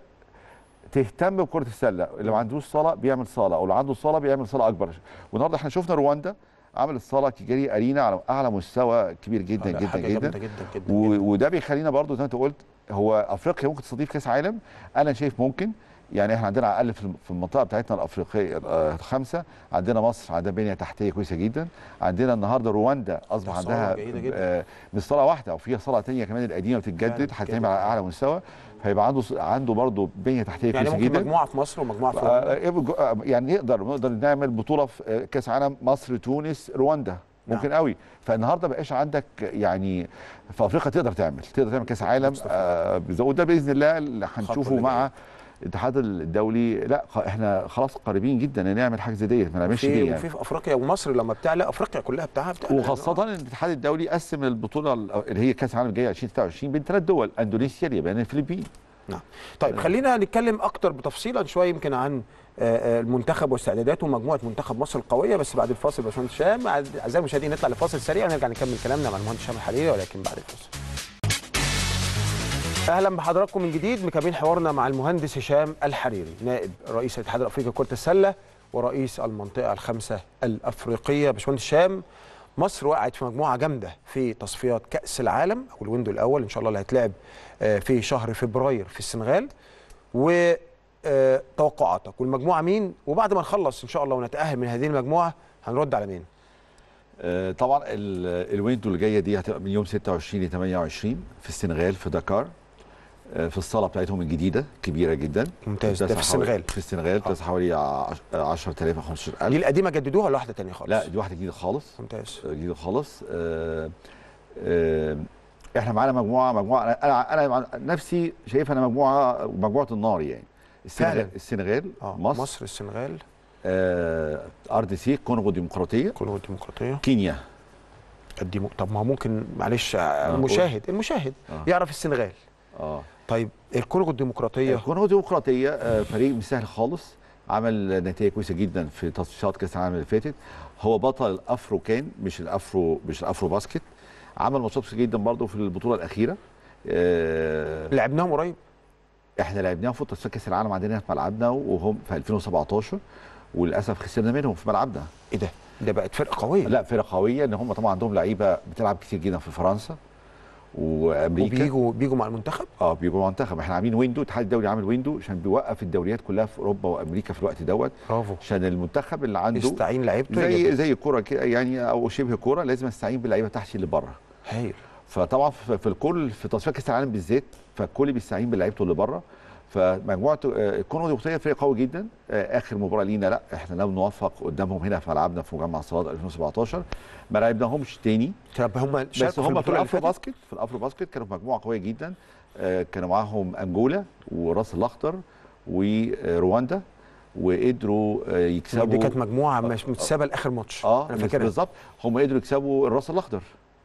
تهتم بكره السله، اللي ما عندوش صاله بيعمل صاله، واللي عنده صاله بيعمل صاله اكبر. والنهارده احنا شفنا رواندا عملت صاله كيجاري ارينا على اعلى مستوى كبير جدا جدا جدا, جدا, جدا. وده بيخلينا برضو زي ما انت قلت هو افريقيا ممكن تستضيف كاس عالم. انا شايف ممكن، يعني احنا عندنا على الاقل في المنطقه بتاعتنا الافريقيه الخمسه عندنا مصر عندها بنيه تحتيه كويسه جدا، عندنا النهارده رواندا اصبح عندها آه مش صاله واحده وفيها صاله ثانيه كمان القديمه بتتجدد هتتعمل على اعلى مستوى، فيبقى عنده عنده برضه بنيه تحتيه كويسه جدا. يعني ممكن مجموعه في مصر ومجموعه في رواندا، يعني نقدر نقدر نعمل بطوله في كاس عالم مصر تونس رواندا ممكن. نعم. قوي. فالنهارده ما بقاش عندك، يعني في افريقيا تقدر تعمل تقدر تعمل كاس عالم آه وده باذن الله اللي هنشوفه مع الاتحاد الدولي. لا احنا خلاص قريبين جدا ان نعمل حاجه زي ديت، ما نعملش دي يعني. وفي في افريقيا ومصر لما بتعلى افريقيا كلها بتاعها بتاعها، وخاصه ان الاتحاد الدولي قسم البطوله اللي هي كاس العالم الجايه ألفين وستة وعشرين بين ثلاث دول، اندونيسيا اليابان الفلبين. نعم. طيب خلينا نتكلم اكتر بتفصيلا شويه يمكن عن المنتخب واستعداداته ومجموعه منتخب مصر القويه، بس بعد الفاصل يا باشمهندس هشام. اعزائي المشاهدين نطلع لفاصل سريع ونرجع نكمل كلامنا مع المهندس هشام الحريري ولكن بعد الفاصل. اهلا بحضراتكم من جديد، مكملين حوارنا مع المهندس هشام الحريري نائب رئيس الاتحاد الافريقي لكره السله ورئيس المنطقه الخمسه الافريقيه. باشمهندس هشام، مصر وقعت في مجموعه جامده في تصفيات كاس العالم او الويندو الاول ان شاء الله اللي هيتلعب في شهر فبراير في السنغال، وتوقعاتك والمجموعه مين؟ وبعد ما نخلص ان شاء الله ونتاهل من هذه المجموعه هنرد على مين؟ طبعا الويندو اللي جايه دي هتبقى من يوم ستة وعشرين ل ثمانية وعشرين في السنغال في دكار في الصاله بتاعتهم الجديده كبيره جدا. ممتاز. ده في السنغال. في السنغال بتاع حوالي عشرة آلاف او خمستاشر ألف. دي القديمه جددوها ولا واحده ثانيه خالص؟ لا دي واحده جديده خالص. ممتاز. جديده خالص. آآ آآ احنا معانا مجموعه مجموعه انا انا نفسي شايفها انا مجموعه مجموعه النار، يعني السنغال السنغال آه. مصر مصر السنغال ار دي سي كونغو الديمقراطيه كونغو الديمقراطيه كينيا. طب ما ممكن معلش المشاهد المشاهد آه. يعرف السنغال اه طيب الكونغو الديمقراطيه الكونغو الديمقراطيه فريق مش سهل خالص، عمل نتائج كويسه جدا في تصفيات كاس العالم اللي فاتت، هو بطل الافرو كان مش الافرو مش الافرو باسكت، عمل ماتشات كويسه جدا برضه في البطوله الاخيره. آه لعبناهم قريب، احنا لعبناهم في تصفيات كاس العالم عندنا في ملعبنا وهم في ألفين وسبعتاشر وللاسف خسرنا منهم في ملعبنا. ايه ده؟ ده بقت فرقه قويه. لا فرقه قويه ان هم طبعا عندهم لعيبه بتلعب كتير جدا في فرنسا وامريكا وبيجوا بيجوا مع المنتخب؟ اه بيجوا مع المنتخب، احنا عاملين ويندو، الاتحاد الدولي عامل ويندو عشان بيوقف الدوريات كلها في اوروبا وامريكا في الوقت دوت. برافو. عشان المنتخب اللي عنده يستعين لعيبته زي زي الكوره كده يعني او شبه كوره لازم استعين باللعيبه بتاعتي اللي بره. هايل. فطبعا في الكل في تصفيات كاس العالم بالذات فالكل بيستعين بلعيبته اللي بره، فمجموعه الكونغو الديمقراطيه فريق قوي جدا. اخر مباراه لينا لا احنا لم نوفق قدامهم هنا في ملعبنا في مجمع صياد ألفين وسبعتاشر ما لعبناهمش تاني. طب هم بس هم في الافرو باسكت في الافرو باسكت كانوا في مجموعه قويه جدا، كانوا معاهم انجولا وراس الاخضر ورواندا وقدروا يكسبوا. دي كانت مجموعه مش متسابه لاخر ماتش. اه انا فاكرها بالظبط، هم قدروا يكسبوا الراس الاخضر.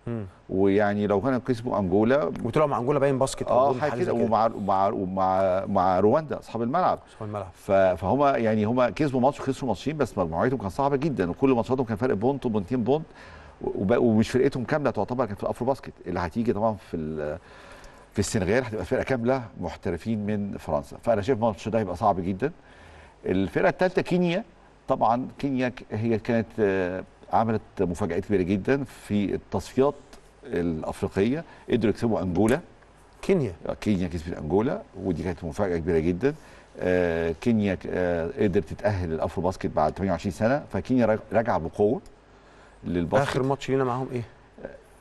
مم. ويعني لو كانوا كسبوا انجولا وطلعوا مع انجولا باين باسكت اه حاجه كده ومع مع مع مع رواندا اصحاب الملعب اصحاب الملعب فهم يعني هم كسبوا ماتش وخسروا ماتشين بس مجموعتهم كانت صعبه جدا وكل ماتشاتهم كان فرق بونت وبونتين بونت ومش فرقتهم كامله تعتبر كانت في الافرو باسكت اللي هتيجي طبعا في في السنغال هتبقى فرقه كامله محترفين من فرنسا، فانا شايف الماتش ده هيبقى صعب جدا. الفرقه الثالثه كينيا، طبعا كينيا هي كانت عملت مفاجآت كبيرة جدا في التصفيات الأفريقية، قدروا يكسبوا أنجولا. كينيا كينيا كسبت أنجولا ودي كانت مفاجأة كبيرة جدا. آه كينيا آه قدرت تتأهل للأفرو باسكت بعد ثمانية وعشرين سنة، فكينيا راجعة بقوة للباسكت. آخر ماتش لينا معاهم إيه؟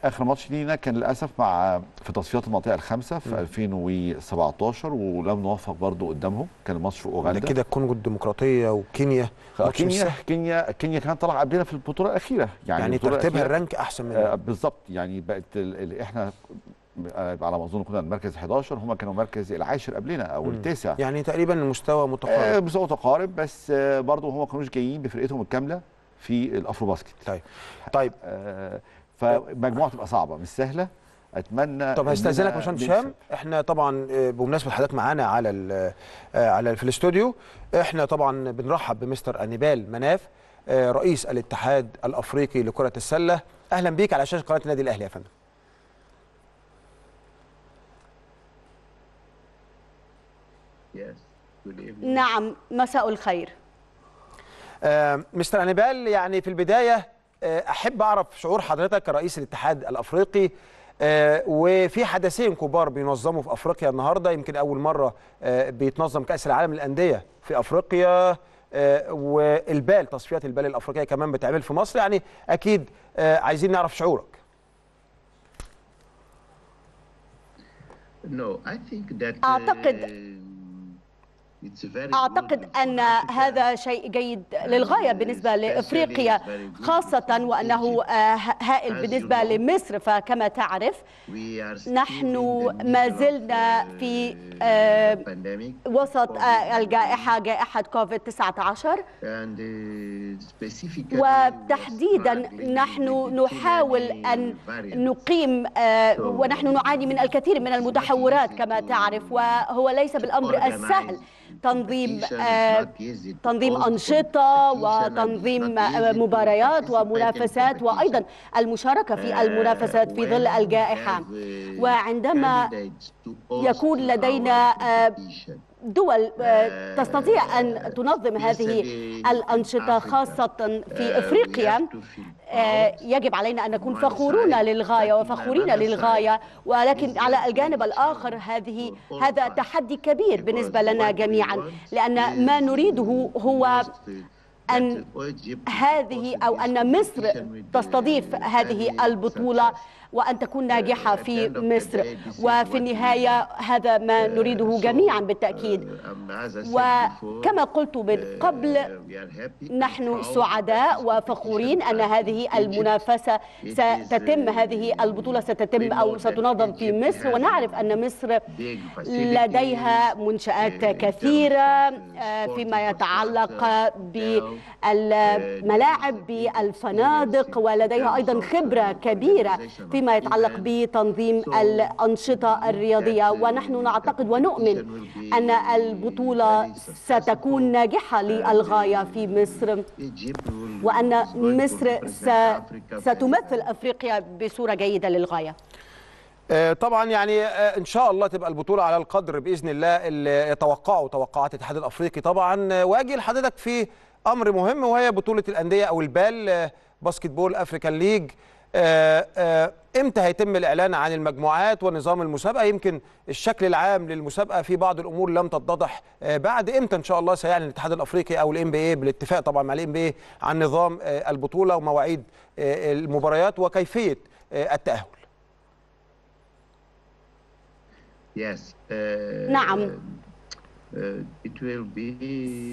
اخر ماتش لينا كان للاسف مع في تصفيات المنطقه الخامسه في م. ألفين وسبعتاشر ولم نوفق برضه قدامهم، كان ماتش في اوغندا كده الكونغو الديمقراطيه وكينيا. كينيا كينيا كينيا كانت طالعه قبلنا في البطوله الاخيره، يعني, يعني ترتيبها الرانك احسن مننا آه بالظبط، يعني بقت اللي احنا على ما اظن كنا المركز حداشر، هم كانوا المركز العاشر قبلنا او التاسع، يعني تقريبا المستوى متقارب مستوى متقارب، بس برضه هم ما كانوش جايين بفرقتهم الكامله في الافرو باسكت. طيب طيب آه فمجموعه تبقى صعبه مش سهله. اتمنى طب هستاذنك يا باشمهندس هشام، احنا طبعا بمناسبه حضرتك معانا على على في الاستوديو، احنا طبعا بنرحب بمستر أنيبال مناف رئيس الاتحاد الافريقي لكره السله. اهلا بيك على شاشه قناه النادي الاهلي يا فندم. نعم مساء الخير. آه، مستر أنيبال، يعني في البداية آه، أحب أعرف شعور حضرتك كرئيس الاتحاد الأفريقي آه، وفي حدثين كبار بينظموا في أفريقيا النهاردة، يمكن أول مرة آه، بيتنظم كأس العالم للأندية في أفريقيا آه، والبال تصفيات البال الأفريقية كمان بتعمل في مصر، يعني أكيد آه، عايزين نعرف شعورك. أعتقد أعتقد أن هذا شيء جيد للغاية بالنسبة لإفريقيا خاصة، وأنه هائل بالنسبة لمصر، فكما تعرف نحن ما زلنا في وسط الجائحة جائحة كوفيد تسعة عشر، وتحديدا نحن نحاول أن نقيم، ونحن نعاني من الكثير من المتحورات كما تعرف، وهو ليس بالأمر السهل تنظيم تنظيم أنشطة وتنظيم مباريات ومنافسات، وأيضا المشاركة في المنافسات في ظل الجائحة. وعندما يكون لدينا دول تستطيع أن تنظم هذه الأنشطة خاصة في إفريقيا، يجب علينا أن نكون فخورون للغاية وفخورين للغاية. ولكن على الجانب الآخر هذه هذا تحدي كبير بالنسبة لنا جميعا، لأن ما نريده هو أن هذه أو أن مصر تستضيف هذه البطولة وأن تكون ناجحة في مصر، وفي النهاية هذا ما نريده جميعا بالتأكيد. وكما قلت من قبل نحن سعداء وفخورين أن هذه المنافسة ستتم، هذه البطولة ستتم أو ستنظم في مصر، ونعرف أن مصر لديها منشآت كثيرة فيما يتعلق بالملاعب بالفنادق، ولديها أيضا خبرة كبيرة في ما يتعلق بتنظيم الأنشطة الرياضية. ونحن نعتقد ونؤمن أن البطولة ستكون ناجحة للغاية في مصر، وأن مصر ستمثل أفريقيا بصورة جيدة للغاية. طبعا يعني ان شاء الله تبقى البطوله على القدر باذن الله اللي يتوقعه توقعات الاتحاد الافريقي طبعا. واجي لحضرتك في امر مهم، وهي بطوله الانديه او البال باسكت بول افريكان ليج، امتى هيتم الاعلان عن المجموعات ونظام المسابقه؟ يمكن الشكل العام للمسابقه في بعض الامور لم تتضح بعد امتى ان شاء الله سيعلن الاتحاد الافريقي او الام بي اي بالاتفاق طبعا مع الام بي اي عن نظام البطوله ومواعيد المباريات وكيفيه التاهل. نعم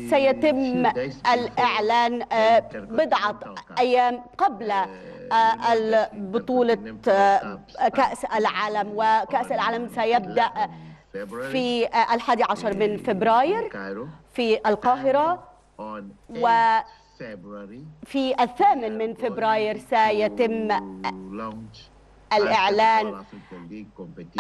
سيتم الإعلان بضعة أيام قبل البطولة كأس العالم، وكأس العالم سيبدأ في الحادي عشر من فبراير في القاهرة، و في الثامن من فبراير سيتم الإعلان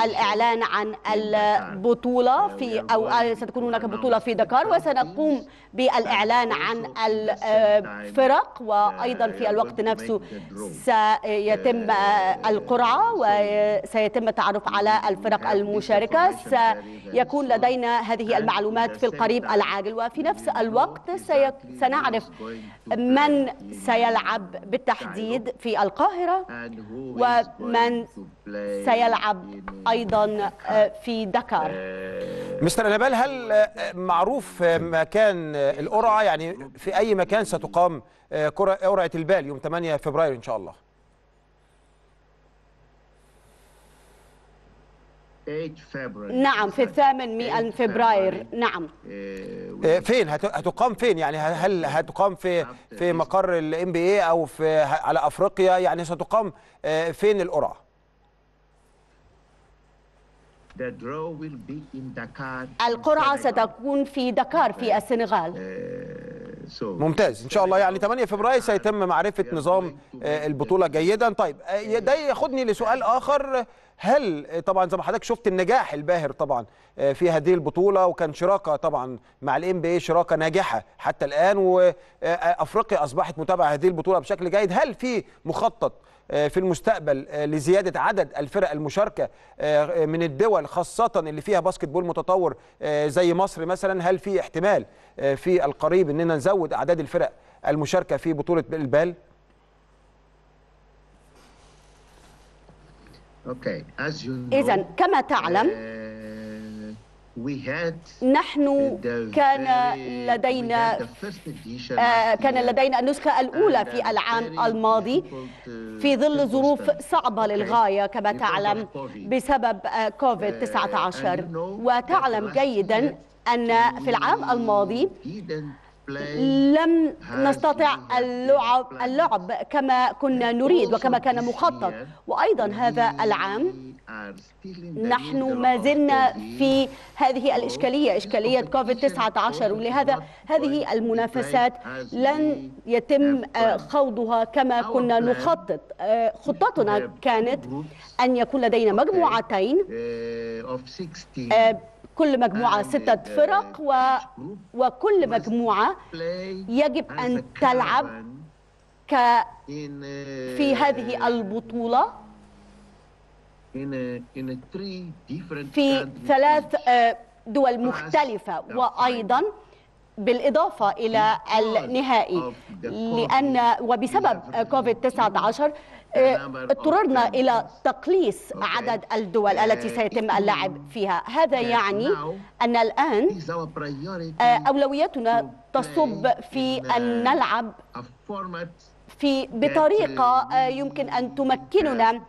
الإعلان عن البطولة في أو ستكون هناك بطولة في دكار، وسنقوم بالإعلان عن الفرق، وأيضا في الوقت نفسه سيتم القرعة وسيتم التعرف على الفرق المشاركة. سيكون لدينا هذه المعلومات في القريب العاجل، وفي نفس الوقت سنعرف من سيلعب بالتحديد في القاهرة وما من سيلعب أيضا في دكار. مستر أنيبال، هل معروف مكان القرعة؟ يعني في أي مكان ستقام قرعة البال يوم ثمانية فبراير إن شاء الله؟ نعم في الثامن من فبراير. نعم. فين هتقام؟ فين يعني؟ هل هتقام في في مقر الام بي اي او في على افريقيا؟ يعني ستقام فين القرعه؟ القرعه ستكون في دكار في السنغال. ممتاز. ان شاء الله يعني ثمانية فبراير سيتم معرفه نظام البطوله جيدا. طيب ده ياخدني لسؤال اخر. هل طبعا زي ما حضرتك شفت النجاح الباهر طبعا في هذه البطوله، وكان شراكه طبعا مع الام بي اي شراكه ناجحه حتى الان، وافريقيا اصبحت متابعه هذه البطوله بشكل جيد، هل في مخطط في المستقبل لزياده عدد الفرق المشاركه من الدول خاصه اللي فيها باسكت بول متطور زي مصر مثلا؟ هل في احتمال في القريب اننا نزود اعداد الفرق المشاركه في بطوله البال؟ إذن كما تعلم نحن كان لدينا كان لدينا النسخة الأولى في العام الماضي في ظل ظروف صعبة للغاية كما تعلم بسبب كوفيد تسعة عشر، وتعلم جيدا أن في العام الماضي لم نستطع اللعب اللعب كما كنا نريد وكما كان مخطط، وأيضا هذا العام نحن ما زلنا في هذه الإشكالية، إشكالية كوفيد تسعة عشر، ولهذا هذه المنافسات لن يتم خوضها كما كنا نخطط. خطتنا كانت أن يكون لدينا مجموعتين، كل مجموعة ستة فرق، و... وكل مجموعة يجب أن تلعب ك... في هذه البطولة في ثلاث دول مختلفة، وأيضا بالإضافة إلى النهائي، لأن وبسبب كوفيد تسعة عشر اضطررنا إلى تقليص عدد الدول التي سيتم اللعب فيها. هذا يعني أن الآن أولويتنا تصب في أن نلعب في بطريقة يمكن أن تمكننا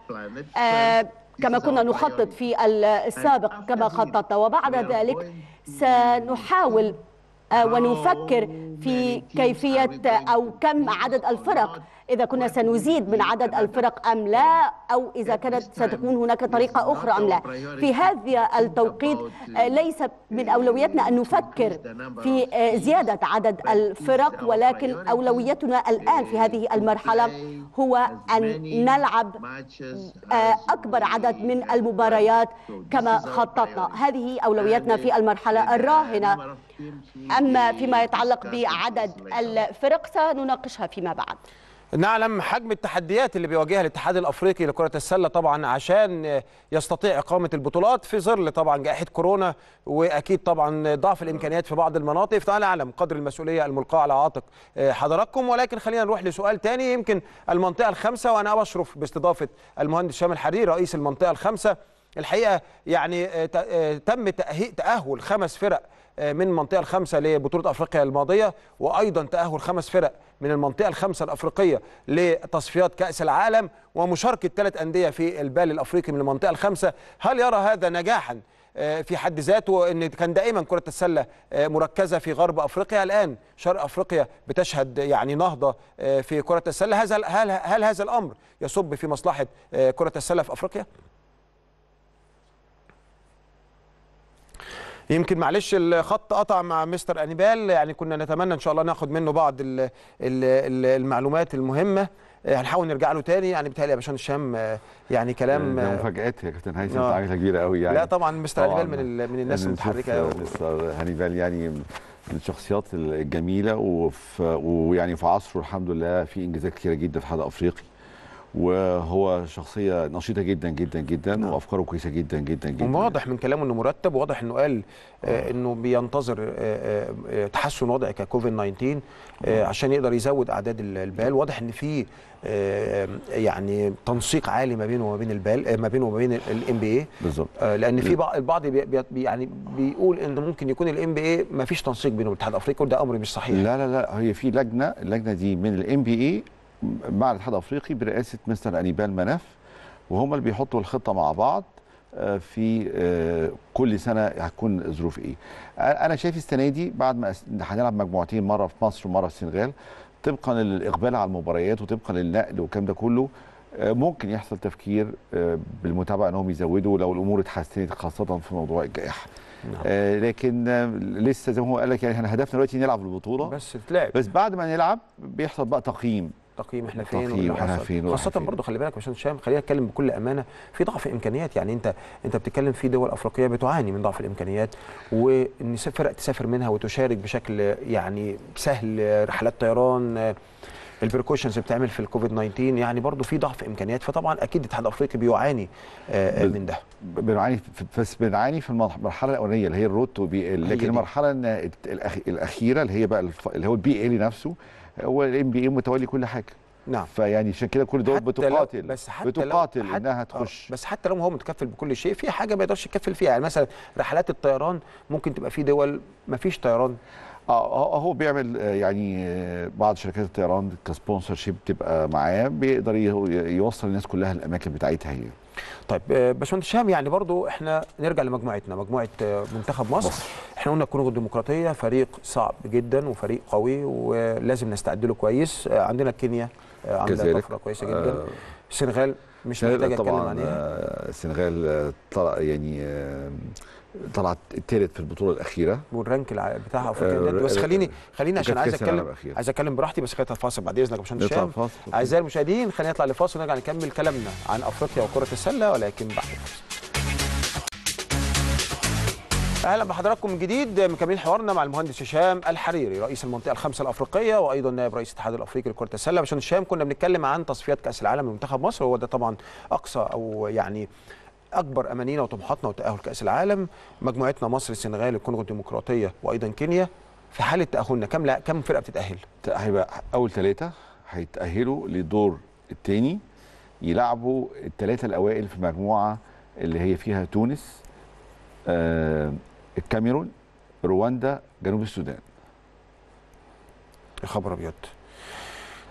كما كنا نخطط في السابق كما خططنا، وبعد ذلك سنحاول ونفكر في كيفية أو كم عدد الفرق، إذا كنا سنزيد من عدد الفرق أم لا، أو إذا كانت ستكون هناك طريقة أخرى أم لا. في هذا التوقيت ليس من أولويتنا أن نفكر في زيادة عدد الفرق، ولكن أولويتنا الآن في هذه المرحلة هو أن نلعب أكبر عدد من المباريات كما خططنا. هذه أولويتنا في المرحلة الراهنة. أما فيما يتعلق بعدد الفرق سنناقشها فيما بعد. نعلم حجم التحديات اللي بيواجهها الاتحاد الافريقي لكرة السلة طبعا عشان يستطيع اقامة البطولات في ظل طبعا جائحة كورونا، واكيد طبعا ضعف الامكانيات في بعض المناطق، فنعلم قدر المسؤولية الملقاة على عاتق حضراتكم. ولكن خلينا نروح لسؤال تاني يمكن المنطقة الخامسة، وانا بشرف باستضافة المهندس هشام الحريري رئيس المنطقة الخامسة. الحقيقة يعني تم تأهل خمس فرق من المنطقة الخامسة لبطولة أفريقيا الماضية، وأيضا تأهل خمس فرق من المنطقة الخامسة الأفريقية لتصفيات كأس العالم، ومشاركة ثلاث أندية في البال الأفريقي من المنطقة الخامسة. هل يرى هذا نجاحا في حد ذاته؟ أن كان دائما كرة السلة مركزة في غرب أفريقيا، الآن شرق أفريقيا بتشهد يعني نهضة في كرة السلة، هل, هل, هل هذا الأمر يصب في مصلحة كرة السلة في أفريقيا؟ يمكن معلش الخط قطع مع مستر أنيبال، يعني كنا نتمنى إن شاء الله ناخد منه بعض ال ال المعلومات المهمة، هنحاول نرجع له تاني. يعني بيتهيألي يا باشمهندس هشام يعني كلام مفاجآت يا كابتن هيثم، حاجة كبيرة قوي يعني. لا طبعا مستر أنيبال من من الناس المتحركة قوي. مستر أنيبال يعني من الشخصيات الجميلة، ويعني في عصره الحمد لله في إنجازات كتيرة جدا في الاتحاد الأفريقي، وهو شخصية نشيطة جدا جدا جدا، وأفكاره كويسة جدا جدا جدا. واضح من كلامه إنه مرتب، وواضح إنه قال إنه بينتظر تحسن وضع كوفيد تسعة عشر عشان يقدر يزود أعداد البال. واضح إن في يعني تنسيق عالي ما بينه وما بين البال ما بينه وما بين الام بي اي بالظبط، لأن في البعض يعني بيقول إن ممكن يكون الام بي اي ما فيش تنسيق بينه والاتحاد الأفريقي، وده أمر مش صحيح. لا لا لا، هي في لجنة، اللجنة دي من الام بي اي مع الاتحاد الافريقي برئاسه مستر أنيبال مناف، وهم اللي بيحطوا الخطه مع بعض في كل سنه هتكون ظروف ايه. انا شايف السنه دي بعد ما هنلعب مجموعتين، مره في مصر ومره في السنغال، طبقا للاقبال على المباريات وطبقا للنقل والكلام ده كله، ممكن يحصل تفكير بالمتابعه انهم يزودوا لو الامور اتحسنت، خاصه في موضوع الجائحه. آه لكن لسه زي ما هو قال لك، يعني احنا هدفنا دلوقتي نلعب البطوله بس تلعب. بس بعد ما نلعب بيحصل بقى تقييم تقييم احنا فين تقييم احنا فين خاصه حافين. برضو خلي بالك عشان هشام، خلينا نتكلم بكل امانه، في ضعف امكانيات. يعني انت انت بتتكلم في دول افريقيه بتعاني من ضعف الامكانيات، وان فرق تسافر منها وتشارك بشكل يعني سهل، رحلات طيران، البركوشنز بتعمل في الكوفيد تسعتاشر، يعني برضو في ضعف امكانيات. فطبعا اكيد الاتحاد الافريقي بيعاني من ده، بنعاني بس بنعاني في المرحله الاولانيه اللي هي الروت، لكن المرحله الاخيره اللي هي بقى اللي هو البي اي نفسه، هو الام بي اي متولي كل حاجه. نعم. فيعني عشان كده كل دول بتقاتل بس حتى بتقاتل حتى انها تخش، بس حتى لو هو متكفل بكل شيء، في حاجه ما يقدرش يتكفل فيها. يعني مثلا رحلات الطيران ممكن تبقى في دول ما فيش طيران، اه هو بيعمل يعني بعض شركات الطيران كسبونسر شيب بتبقى معاه، بيقدر يوصل الناس كلها الاماكن بتاعتها هي. طيب باشمهندس هشام، يعني برضو احنا نرجع لمجموعتنا، مجموعه منتخب مصر. مصر احنا قلنا الكونغو الديمقراطيه فريق صعب جدا وفريق قوي ولازم نستعد له كويس. عندنا كينيا عامله طفره كويسه جدا. السنغال مش محتاج اتكلم عليها، السنغال طلع يعني طلعت الثالث في البطوله الاخيره والرانك بتاعها افريقيا. بس خليني خليني عشان عايز اتكلم عايز اتكلم براحتي، بس خلينا نطلع فاصل بعد اذنك يا باشمهندس هشام. اعزائي المشاهدين خلينا نطلع لفاصل ونرجع نكمل كلامنا عن افريقيا وكره السله، ولكن بعد الفاصل. اهلا بحضراتكم من جديد، مكملين حوارنا مع المهندس هشام الحريري رئيس المنطقه الخمسه الافريقيه وايضا نائب رئيس الاتحاد الافريقي لكره السله. عشان هشام كنا بنتكلم عن تصفيات كاس العالم لمنتخب مصر، وهو ده طبعا اقصى او يعني اكبر امانينا وطموحاتنا وتاهل كاس العالم. مجموعتنا مصر السنغال الكونغو الديمقراطيه وايضا كينيا. في حاله تاهلنا كم لا كم فرقه بتتاهل؟ هيبقى اول ثلاثه هيتاهلوا للدور الثاني، يلعبوا الثلاثه الاوائل في مجموعه اللي هي فيها تونس آه الكاميرون رواندا جنوب السودان. يا خبر ابيض.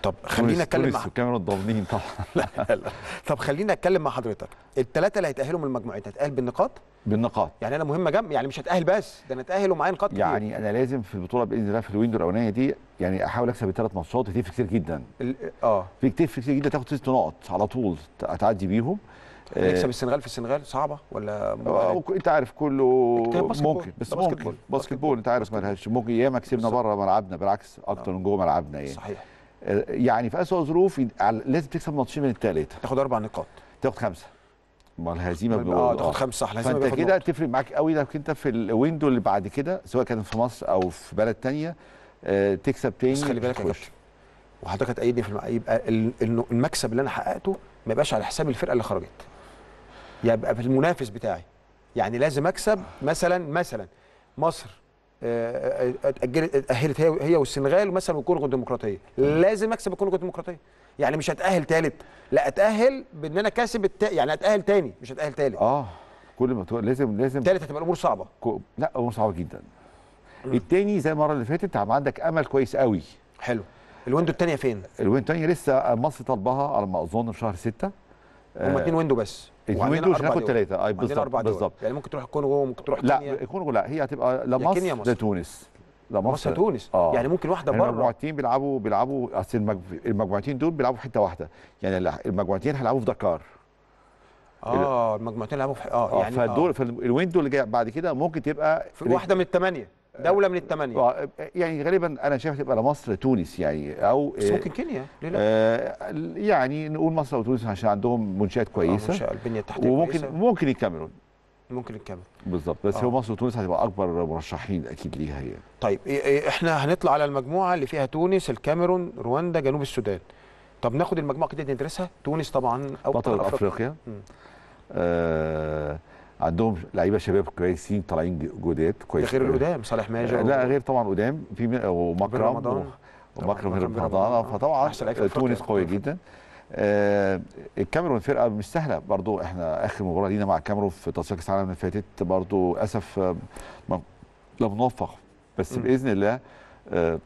طب خلينا اتكلم مع الكاميرون ضامنين طبعا. لا لا. طب خلينا اتكلم مع حضرتك، الثلاثه اللي هيتاهلوا من المجموعات هتتاهل بالنقاط؟ بالنقاط. يعني انا مهمه جنب، يعني مش هتاهل بس، ده انا اتاهل ومعايا نقاط كتير. يعني انا لازم في البطوله باذن الله في الويندو الاولانيه دي يعني احاول اكسب الثلاث ماتشات، دي كتير جدا. اه في كتير كتير جدا، تاخد ست نقط على طول تعدي بيهم. هنكسب السنغال في السنغال صعبه ولا انت عارف كله ممكن، بس ممكن باسكت بول انت عارف مالهاش، ممكن ياما كسبنا بره ملعبنا بالعكس اكتر من جوه ملعبنا. يعني صحيح، يعني في اسوء ظروف لازم تكسب ماتشين من الثلاثه، تاخد اربع نقاط تاخد خمسه، ما الهزيمه بيبقى اه تاخد خمسه صح، الهزيمه بياخد فانت كده تفرق معاك قوي لو انت في الويندو اللي بعد كده سواء كان في مصر او في بلد ثانيه آه تكسب تاني. بس خلي بالك يا كابتن وحضرتك هتأيدني في الم... يبقى المكسب اللي انا حققته ما يبقاش على حساب الفرقه اللي خرجت، يبقى بالمنافس بتاعي. يعني لازم اكسب مثلا مثلا مصر اتأجلت اتأهلت هي هي والسنغال مثلا والكونغو الديمقراطيه، لازم اكسب الكونغو الديمقراطيه. يعني مش هتأهل ثالث، لا اتأهل بان انا كاسب الت... يعني اتأهل ثاني مش هتأهل ثالث. اه كل ما تقول لازم لازم ثالث هتبقى الامور صعبه. ك... لا امور صعبه جدا. الثاني زي المره اللي فاتت عندك امل كويس قوي. حلو. الويندو الثانيه فين؟ الويندو الثانيه لسه مصر طالباها على ما اظن في شهر ستة. هم اثنين ويندو بس، اثنين ويندو مش هناخد ثلاثه. اي بالظبط بالظبط. يعني ممكن تروح الكونغو وممكن تروح كينيا. لا الكونغو لا، هي هتبقى لا مصر لا تونس لا مصر لا تونس. آه. يعني ممكن واحده بره. المجموعتين بيلعبوا بيلعبوا اصل المج... المجموعتين دول بيلعبوا في حته واحده، يعني المجموعتين هيلعبوا في دكار. اه المجموعتين هيلعبوا في اه يعني فالدور آه. فالويندو اللي جاي بعد كده ممكن تبقى في واحده من الثمانيه، دولة من الثمانية. يعني غالبا أنا شايف تبقى لمصر تونس يعني أو بس ممكن كينيا ليه لا؟ آه يعني نقول مصر وتونس عشان عندهم منشآت كويسة. منشآت البنية التحتية وممكن كويسة. ممكن الكاميرون. ممكن الكاميرون. بالظبط بس آه. هو مصر وتونس هتبقى أكبر مرشحين أكيد ليها هي. طيب إحنا هنطلع على المجموعة اللي فيها تونس، الكاميرون، رواندا، جنوب السودان. طب ناخد المجموعة كده ندرسها، تونس طبعا أو بطل أفريقيا. أفريقيا. آه عندهم لعيبه شباب كويسين طالعين جداد كويس غير القدام صالح ماجد لا غير طبعا قدام في ومكرم ومكرم بن رمضان فطبعا تونس قويه جدا. آه الكاميرون فرقه مش سهله برضو، احنا اخر مباراه لينا مع الكاميرون في تصفيات كاس العالم اللي فاتت برضو للاسف آه لم نوفق بس م. باذن الله آه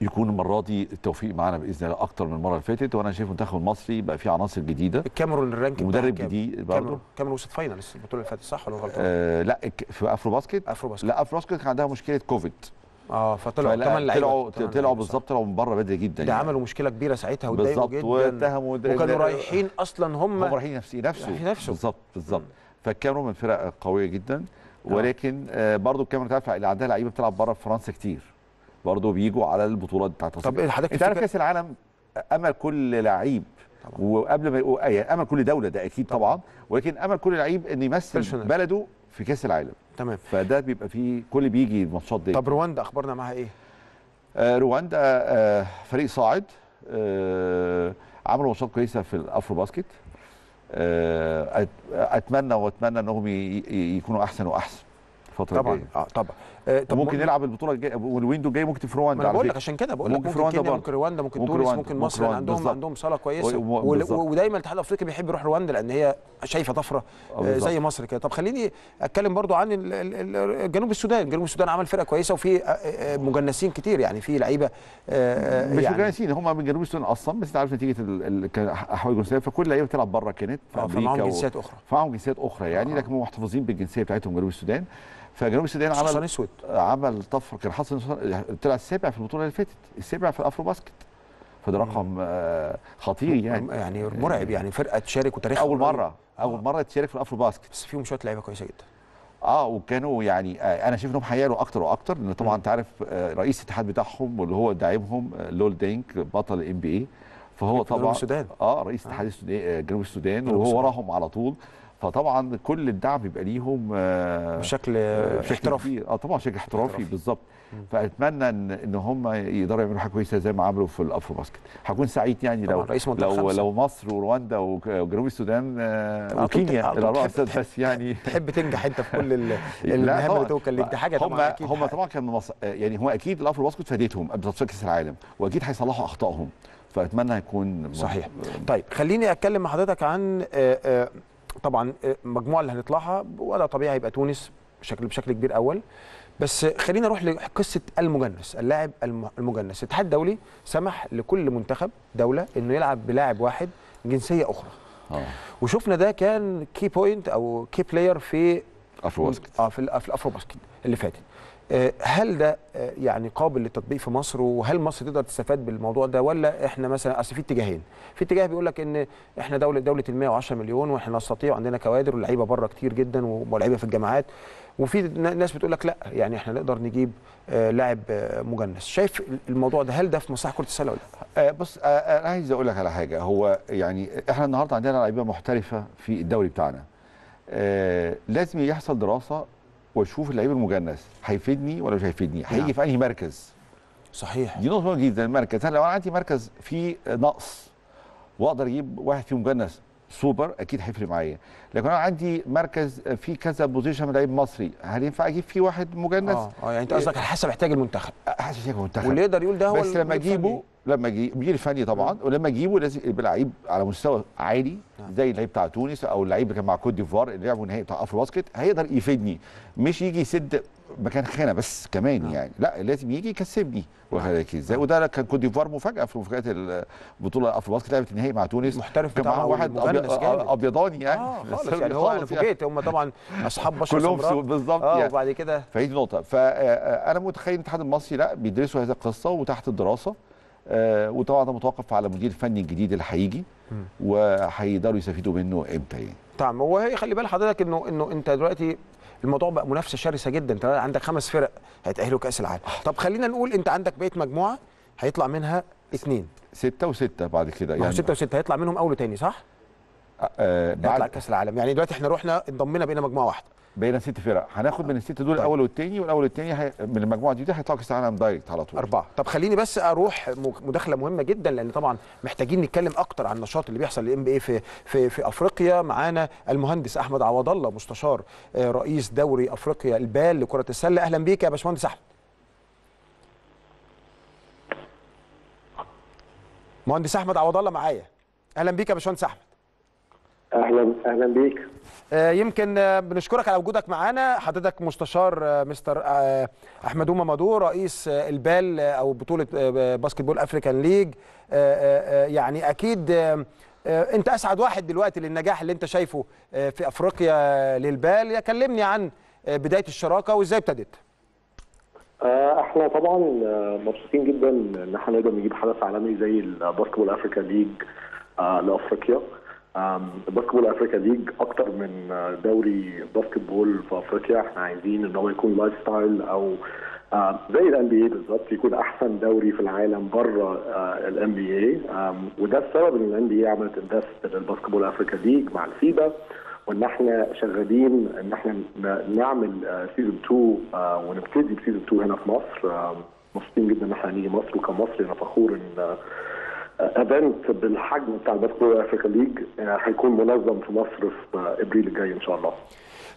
يكون المره دي التوفيق معانا باذن الله اكتر من المره اللي فاتت. وانا شايف المنتخب المصري بقى فيه عناصر جديده. الكاميرون الرانك مدرب جديد برضه. الكاميرون وصلت فاينل البطوله اللي فاتت صح ولا غلطان؟ آه لا في افرو باسكت. افرو باسكت لا افرو باسكت كان عندها مشكله كوفيد اه فطلعوا كمان لعيبه طلعوا طلعوا بالظبط طلعوا من بره بدري جدا. ده يعني عملوا مشكله كبيره ساعتها واتضايقوا جدا واتهموا وكانوا رايحين اصلا هم هم رايحين نفسي نفسه نفسه بالظبط بالظبط. فالكاميرون من فرق قويه جدا ولكن آه برضه الكاميرون تعرف اللي عندها لعيبه بتلعب بره في فرنسا كتير برضه بيجوا على البطولات بتاعت مصر. طب حضرتك انت عارف كاس العالم امل كل لعيب وقبل ما يعني امل كل دوله ده اكيد طبعا, طبعاً. ولكن امل كل لعيب ان يمثل بلشنر. بلده في كاس العالم تمام. فده بيبقى فيه كل بيجي الماتشات دي. طب رواندا اخبارنا معاها ايه؟ آه رواندا آه فريق صاعد آه عملوا ماتشات كويسه في الافرو باسكت آه اتمنى واتمنى انهم يكونوا احسن واحسن الفتره الجايه. طبعا طبعا آه طب ممكن نلعب البطوله الجايه والويندو الجاي ممكن في رواندا. انا بقول لك عشان كده بقول لك ممكن رواندا ممكن رواندا ممكن تونس ممكن مصر عندهم عندهم صاله كويسه ودايما الاتحاد الافريقي بيحب يروح رواندا لان هي شايفه طفره زي مصر كده. طب خليني اتكلم برضو عن جنوب السودان. جنوب السودان عمل فرقه كويسه وفي مجنسين كتير يعني في لعيبه يعني مش مجنسين هم من جنوب السودان اصلا بس انت عارف نتيجه الاحوال الجنسيه فكل لعيبه بتلعب بره كانت فمعاهم جنسيات اخرى فمعاهم جنسيات اخرى يعني لكن محتفظين بالجنسيه بتاعتهم جنوب السودان. فجنوب السودان عمل أسود. عمل طفره كان حصل طلع السابع في البطوله اللي فاتت السابع في الافرو باسكت فده رقم خطير يعني يعني مرعب يعني فرقه تشارك وتاريخها اول مره اول مره تشارك في الافرو باسكت بس فيهم شويه لعيبه كويسه جدا اه وكانوا يعني انا شايف انهم هيعلوا اكتر واكتر لان طبعا انت عارف رئيس الاتحاد بتاعهم واللي هو داعمهم لول دينك بطل الام بي اي فهو طبعا اه رئيس الاتحاد السوداني جنوب السودان وهو وراهم على طول فطبعا كل الدعم بيبقى ليهم بشكل احترافي اه طبعا بشكل احترافي بالظبط. فاتمنى ان ان هم يقدروا يعملوا حاجه كويسه زي ما عملوا في الافرو باسكت. هكون سعيد يعني لو لو, لو مصر ورواندا وجنوب السودان وكينيا الاربعه بس يعني تحب تنجح انت في كل المهام اللي توكل لك. دي حاجه طبعا هم هم طبعا كانوا يعني هو اكيد الافرو باسكت فادتهم قبل تصفيات كاس العالم واكيد هيصلحوا اخطائهم فاتمنى هيكون صحيح. طيب خليني اتكلم مع حضرتك عن طبعا المجموعه اللي هنطلعها ولا طبيعي هيبقى تونس بشكل بشكل كبير اول بس خلينا نروح لقصه المجنس اللاعب المجنس. الاتحاد الدولي سمح لكل منتخب دوله انه يلعب بلاعب واحد جنسيه اخرى اه وشفنا ده كان كي بوينت او كي بلاير في افرو باسكت اه في الافرو باسكت اللي فاتت. هل ده يعني قابل للتطبيق في مصر وهل مصر تقدر تستفاد بالموضوع ده ولا احنا مثلا اصل في اتجاهين في اتجاه بيقول لك ان احنا دوله دوله المية وعشرة مليون واحنا نستطيع وعندنا كوادر واللعيبه بره كتير جدا ولاعيبه في الجامعات وفي ناس بتقول لك لا يعني احنا نقدر نجيب لاعب مجنس. شايف الموضوع ده هل ده في مصلحه كره السله ولا لا؟ بص انا عايز اقول لك على حاجه. هو يعني احنا النهارده عندنا لعيبه محترفه في الدوري بتاعنا لازم يحصل دراسه واشوف اللعيب المجنس هيفيدني ولا مش هيفيدني هيجي نعم. في انهي مركز صحيح. دي نقطه مهمه جدا المركز. انا لو انا عندي مركز فيه نقص واقدر اجيب واحد فيه مجنس سوبر اكيد هيفرق معايا. لكن انا عندي مركز فيه كذا بوزيشن لعيب مصري هل ينفع اجيب فيه واحد مجنس اه, آه يعني انت قصدك على حسب احتياج المنتخب حسب احتياج المنتخب واللي يقدر يقول ده هو بس لما اجيبه لما اجيب بيجي الفني طبعا مم. ولما اجيبه لازم يبقى لعيب على مستوى عالي زي اللعيب بتاع تونس او اللعيب اللي كان مع كوت ديفوار اللي لعبوا نهائي بتاع افرو باسكت هيقدر يفيدني مش يجي يسد مكان خانه بس كمان مم. يعني لا لازم يجي يكسبني وهيك ازاي. وده كان كوت ديفوار مفاجاه في مفاجاه البطوله افرو باسكت لعبت النهائي مع تونس محترف كان معاه واحد ابيضاني يعني آه خالص يعني هو انا فوجئت هم طبعا اصحاب بشر كلهم بالظبط اه يعني. وبعد كده فدي نقطه فانا متخيل الاتحاد المصري لا بيدرسوا هذه القصه وتحت الدراسه آه وطبعا ده متوقف على المدير الفني الجديد اللي هيجي وهيقدروا يستفيدوا منه امتى يعني. طبعا هو خلي بال حضرتك انه انه انت دلوقتي الموضوع بقى منافسه شرسه جدا. انت عندك خمس فرق هيتاهلوا كاس العالم. طب خلينا نقول انت عندك بقيه مجموعه هيطلع منها اثنين سته وسته بعد كده يعني سته وسته هيطلع منهم اول وثاني صح؟ آه بعد كاس العالم يعني دلوقتي احنا رحنا انضمينا بقينا مجموعه واحده بقينا ست فرق هناخد من الست دول طيب. الاول والثاني والاول والثاني هي... من المجموعه دي هيطلعوا كاس العالم دايركت على طول اربعه. طب خليني بس اروح مداخله مهمه جدا لان طبعا محتاجين نتكلم اكتر عن النشاط اللي بيحصل للام بي اي في في في افريقيا. معانا المهندس احمد عوض الله مستشار رئيس دوري افريقيا البال لكره السله. اهلا بيك يا باشمهندس احمد. مهندس احمد عوض الله معايا. اهلا بيك يا باشمهندس احمد. اهلا اهلا بيك. يمكن بنشكرك على وجودك معانا. حضرتك مستشار مستر أحمدو ماما دو، رئيس البال او بطوله باسكت بول افريكان ليج. يعني اكيد انت اسعد واحد دلوقتي للنجاح اللي انت شايفه في افريقيا للبال. كلمني عن بدايه الشراكه وازاي ابتدت. احنا طبعا مبسوطين جدا ان احنا نقدر نجيب حدث عالمي زي الباسكت بول افريكان ليج لافريقيا. الباسكت بول افريكا ليج اكتر من دوري باسكت بول في افريقيا، احنا عايزين ان هو يكون لايف ستايل او زي الان بي اي بالظبط، يكون احسن دوري في العالم بره الان بي اي، وده السبب ان الان بي اي عملت انفست للباسكت بول افريكا ليج مع الفيبا، وان احنا شغالين ان احنا نعمل سيزون اتنين ونبتدي بسيزون اتنين هنا في مصر. مبسوطين جدا ان احنا هنيجي مصر، وكمصري انا فخور ان ايفنت بالحجم بتاع الباسكت بول افريكان ليج هيكون منظم في مصر في ابريل الجاي ان شاء الله.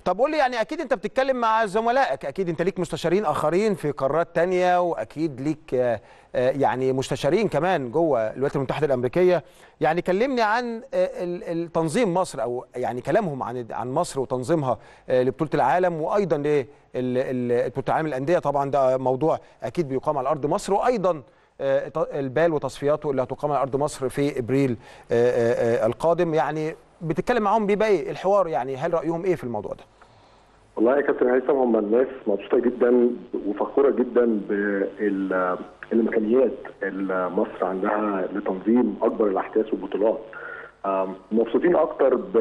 طب قول لي، يعني اكيد انت بتتكلم مع زملائك، اكيد انت ليك مستشارين اخرين في قارات ثانيه، واكيد ليك يعني مستشارين كمان جوه الولايات المتحده الامريكيه. يعني كلمني عن تنظيم مصر، او يعني كلامهم عن عن مصر وتنظيمها لبطوله العالم، وايضا لبطوله العالم للانديه. طبعا ده موضوع اكيد بيقام على ارض مصر، وايضا البال وتصفياته اللي هتقام على ارض مصر في ابريل القادم. يعني بتتكلم معاهم بيبقى ايه الحوار؟ يعني هل رايهم ايه في الموضوع ده؟ والله يا كابتن هيثم، هم الناس مبسوطه جدا وفخوره جدا بالامكانيات اللي مصر عندها لتنظيم اكبر الاحداث والبطولات. مبسوطين اكتر ب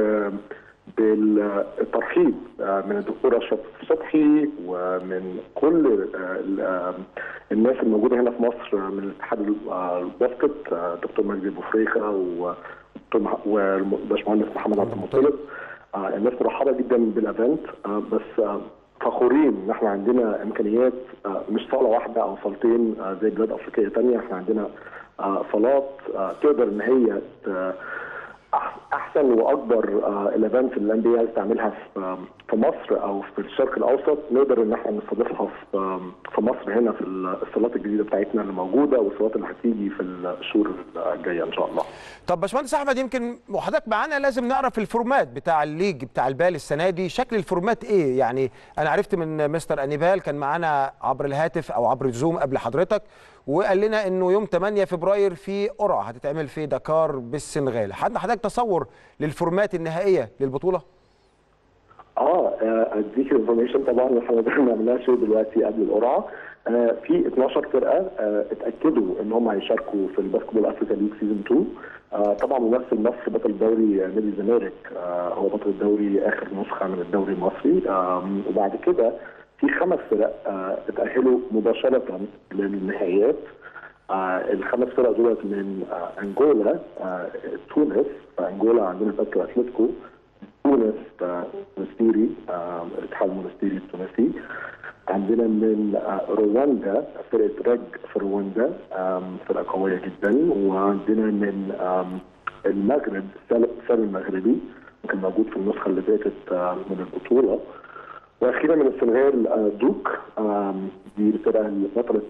بالترحيب من الدكتور أشرف صبحي ومن كل الناس الموجوده هنا في مصر من اتحاد الباسكت، دكتور مجدي بوفريخه وباشمهندس محمد عبد المطلب. الناس مرحبه جدا بالايفنت، بس فخورين ان احنا عندنا امكانيات، مش صاله واحده او صالتين زي بلاد افريقيه ثانيه، احنا عندنا صالات تقدر ان هي احسن واكبر الايفنت اللي الان بي اي تعملها في مصر او في الشرق الاوسط، نقدر ان احنا نستضيفها في مصر هنا في الصالات الجديده بتاعتنا اللي موجوده، والصالات اللي هتيجي في الشهور الجايه ان شاء الله. طب باشمهندس احمد، يمكن وحضرتك معانا لازم نعرف الفورمات بتاع الليج بتاع البال السنه دي، شكل الفورمات ايه؟ يعني انا عرفت من مستر أنيبال كان معانا عبر الهاتف او عبر الزوم قبل حضرتك، وقال لنا انه يوم تمانية فبراير في قرعه هتتعمل في دكار بالسنغال. حد حضرتك تصور للفورمات النهائيه للبطوله؟ اه اديك الانفورميشن طبعا، احنا ما بنعملهاش دلوقتي قبل القرعه. آه في اتناشر فرقه آه اتاكدوا ان هم هيشاركوا في الباسكت بول افريكان ليج سيزون اتنين. آه طبعا ممثل مصر بطل دوري آه نادي الزمالك، آه هو بطل الدوري اخر نسخه من الدوري المصري. آه وبعد كده في خمس فرق اتأهلوا مباشرة للنهائيات. الخمس فرق دولت من أنجولا، تونس، أنجولا عندنا باتو أتلتيكو، تونس مونستيري، الاتحاد المونستيري التونسي، عندنا من رواندا فرقة رج في رواندا فرقة قوية جدا، وعندنا من المغرب السالم المغربي كان موجود في النسخة اللي فاتت من البطولة، واخيرا من السنغال دوك دي الفرقه اللي بطلت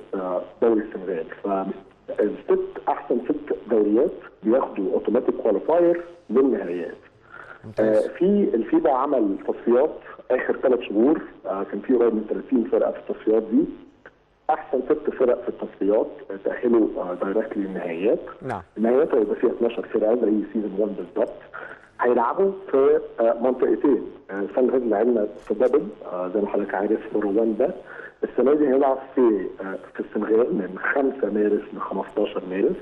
دوري السنغال. فالست احسن ست دوريات بياخدوا اوتوماتيك كواليفاير للنهائيات. في الفيبا عمل تصفيات اخر ثلاث شهور، كان في قريب من تلاتين فرقه في التصفيات دي، احسن ست فرق في التصفيات تاهلوا دايركتلي للنهائيات. نعم. النهائيات هيبقى فيها اتناشر فرقه زي سيزون واحد بالظبط، هيلعبوا في منطقتين. السنه اللي لعبنا في دبل زي ما حضرتك عارف في رواندا، السنه دي هيلعب في في السنغال من خمسة مارس ل خمستاشر مارس.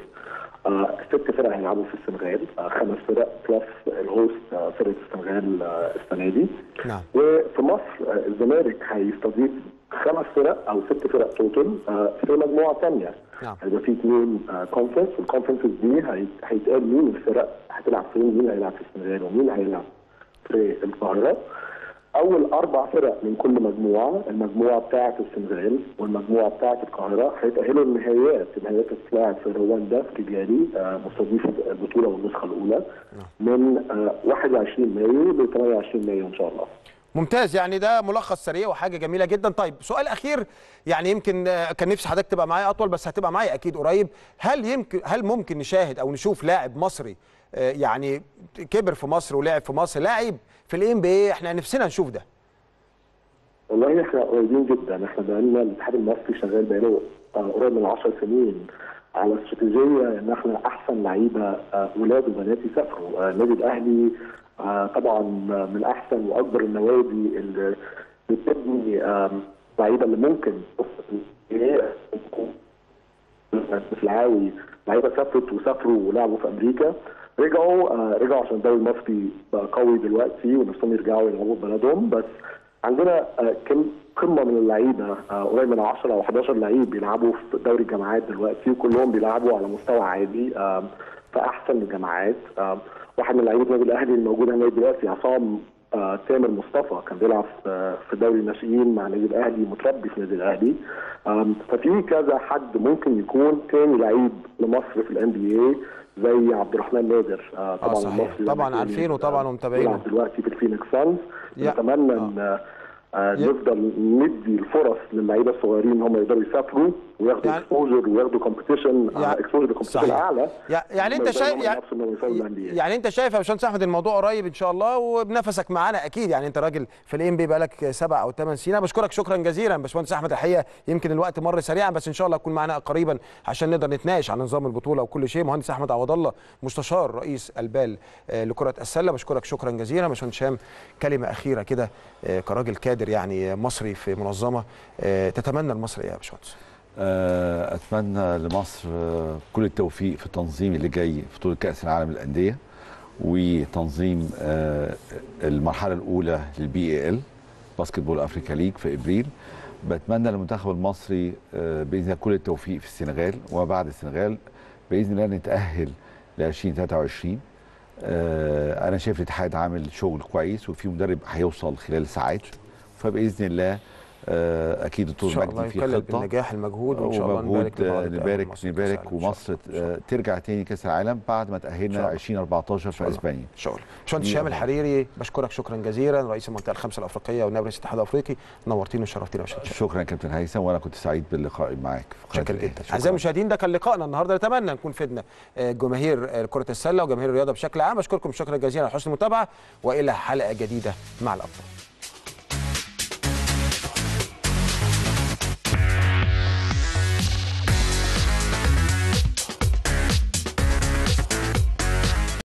ست فرق هيلعبوا في السنغال، خمس فرق بلس الهوست فرقه السنغال السنه دي. نعم. وفي مصر الزمالك هيستضيف خمس فرق او ست فرق توتال في مجموعه ثانيه. نعم. هيبقى في اثنين كونفرنس، والكونفرنسز دي هيتقال مين الفرق هتلعب فين، مين هيلعب في السنغال ومين هيلعب في القاهره. اول اربع فرق من كل مجموعه، المجموعه بتاعه السنغال والمجموعه بتاعه القاهره، هيتاهلوا للنهائيات. النهائيات هتتلعب في رواندا في جاري، مستضيف البطوله والنسخه الاولى، من واحد وعشرين مايو ل تمانية وعشرين مايو ان شاء الله. ممتاز، يعني ده ملخص سريع وحاجه جميله جدا. طيب سؤال اخير، يعني يمكن كان نفسي حضرتك تبقى معايا اطول، بس هتبقى معايا اكيد قريب. هل يمكن هل ممكن نشاهد او نشوف لاعب مصري يعني كبر في مصر ولعب في مصر، لاعب في الام بي ايه، احنا نفسنا نشوف ده. والله احنا قريبين جدا، احنا بقالنا الاتحاد المصري شغال بقاله قريب من عشر سنين على استراتيجيه ان احنا احسن لعيبه ولاد وبنات يسافروا النادي الاهلي. طبعا من احسن واكبر النوادي اللي بتبني لعيبه اللي ممكن مثل عاوي لعيبه سافرت وسافروا ولعبوا في امريكا، رجعوا رجعوا عشان الدوري المصري بقى قوي دلوقتي ونفسهم يرجعوا يلعبوا في بلدهم. بس عندنا قمه من اللعيبه قريب من عشرة او حداشر لعيب بيلعبوا في دوري الجامعات دلوقتي، وكلهم بيلعبوا على مستوى عادي في احسن الجامعات. واحد من لعيبه النادي الاهلي الموجود هنا دلوقتي عصام تامر مصطفى، كان بيلعب في دوري الناشئين مع النادي الاهلي، متربي في النادي الاهلي. ففي كذا حد ممكن يكون تاني لعيب لمصر في الان بي اي زي عبد الرحمن نادر. طبعا آه صحيح. طبعا عارفينه طبعا ومتابعينه دلوقتي في الفينيكس سانز. نتمنى ان آه نفضل ندي الفرص للعيبه الصغيرين ان هم يقدروا يسافروا وياخدوا اكسبوجر وياخدوا كومبيتيشن اكسبوجر كومبيتيشن اعلى. يعني انت شايف يعني, يعني انت شايف يا باشمهندس احمد الموضوع قريب ان شاء الله، وبنفسك معانا اكيد. يعني انت راجل في الام بي بقالك سبع او ثمان سنين. بشكرك شكرا جزيلا باشمهندس احمد. الحقيقه يمكن الوقت مر سريعا، بس ان شاء الله تكون معانا قريبا عشان نقدر نتناقش عن نظام البطوله وكل شيء. مهندس احمد عوض الله مستشار رئيس البال لكره السله، بشكرك شكرا جزيلا. باشمهندس هشام كلمه اخيره كده كراجل كادر يعني مصري في منظمه تتمنى لمصر ايه يا باشمهندس؟ اتمنى لمصر كل التوفيق في التنظيم اللي جاي في بطوله كاس العالم للانديه، وتنظيم المرحله الاولى للبي اي ال باسكت بول افريكا ليج في ابريل. بتمنى للمنتخب المصري باذن الله كل التوفيق في السنغال وما بعد السنغال، باذن الله نتاهل ل ألفين وثلاثة وعشرين. انا شايف الاتحاد عامل شغل كويس، وفي مدرب هيوصل خلال ساعات، فباذن الله اكيد دكتور مجدي في خطه النجاح المجهود، وان شاء الله نبارك نبارك نبارك ومصر ترجع تاني كاس العالم بعد ما تاهلنا ألفين وأربعتاشر في اسبانيا ان شاء الله. باشمهندس هشام الحريري بشكرك شكرا جزيلا، رئيس المنطقه الخمسه الافريقيه ونائب رئيس الاتحاد الافريقي. نورتينا وشرفتينا. شكرا كابتن هيثم، وانا كنت سعيد باللقاء معاك. شكرا جدا اعزائي المشاهدين، ده كان لقائنا النهارده. نتمنى نكون فدنا جماهير كره السله وجماهير الرياضه بشكل عام. بشكركم شكرا جزيلا على حسن المتابعه، والى حلقه جديده مع الابطال.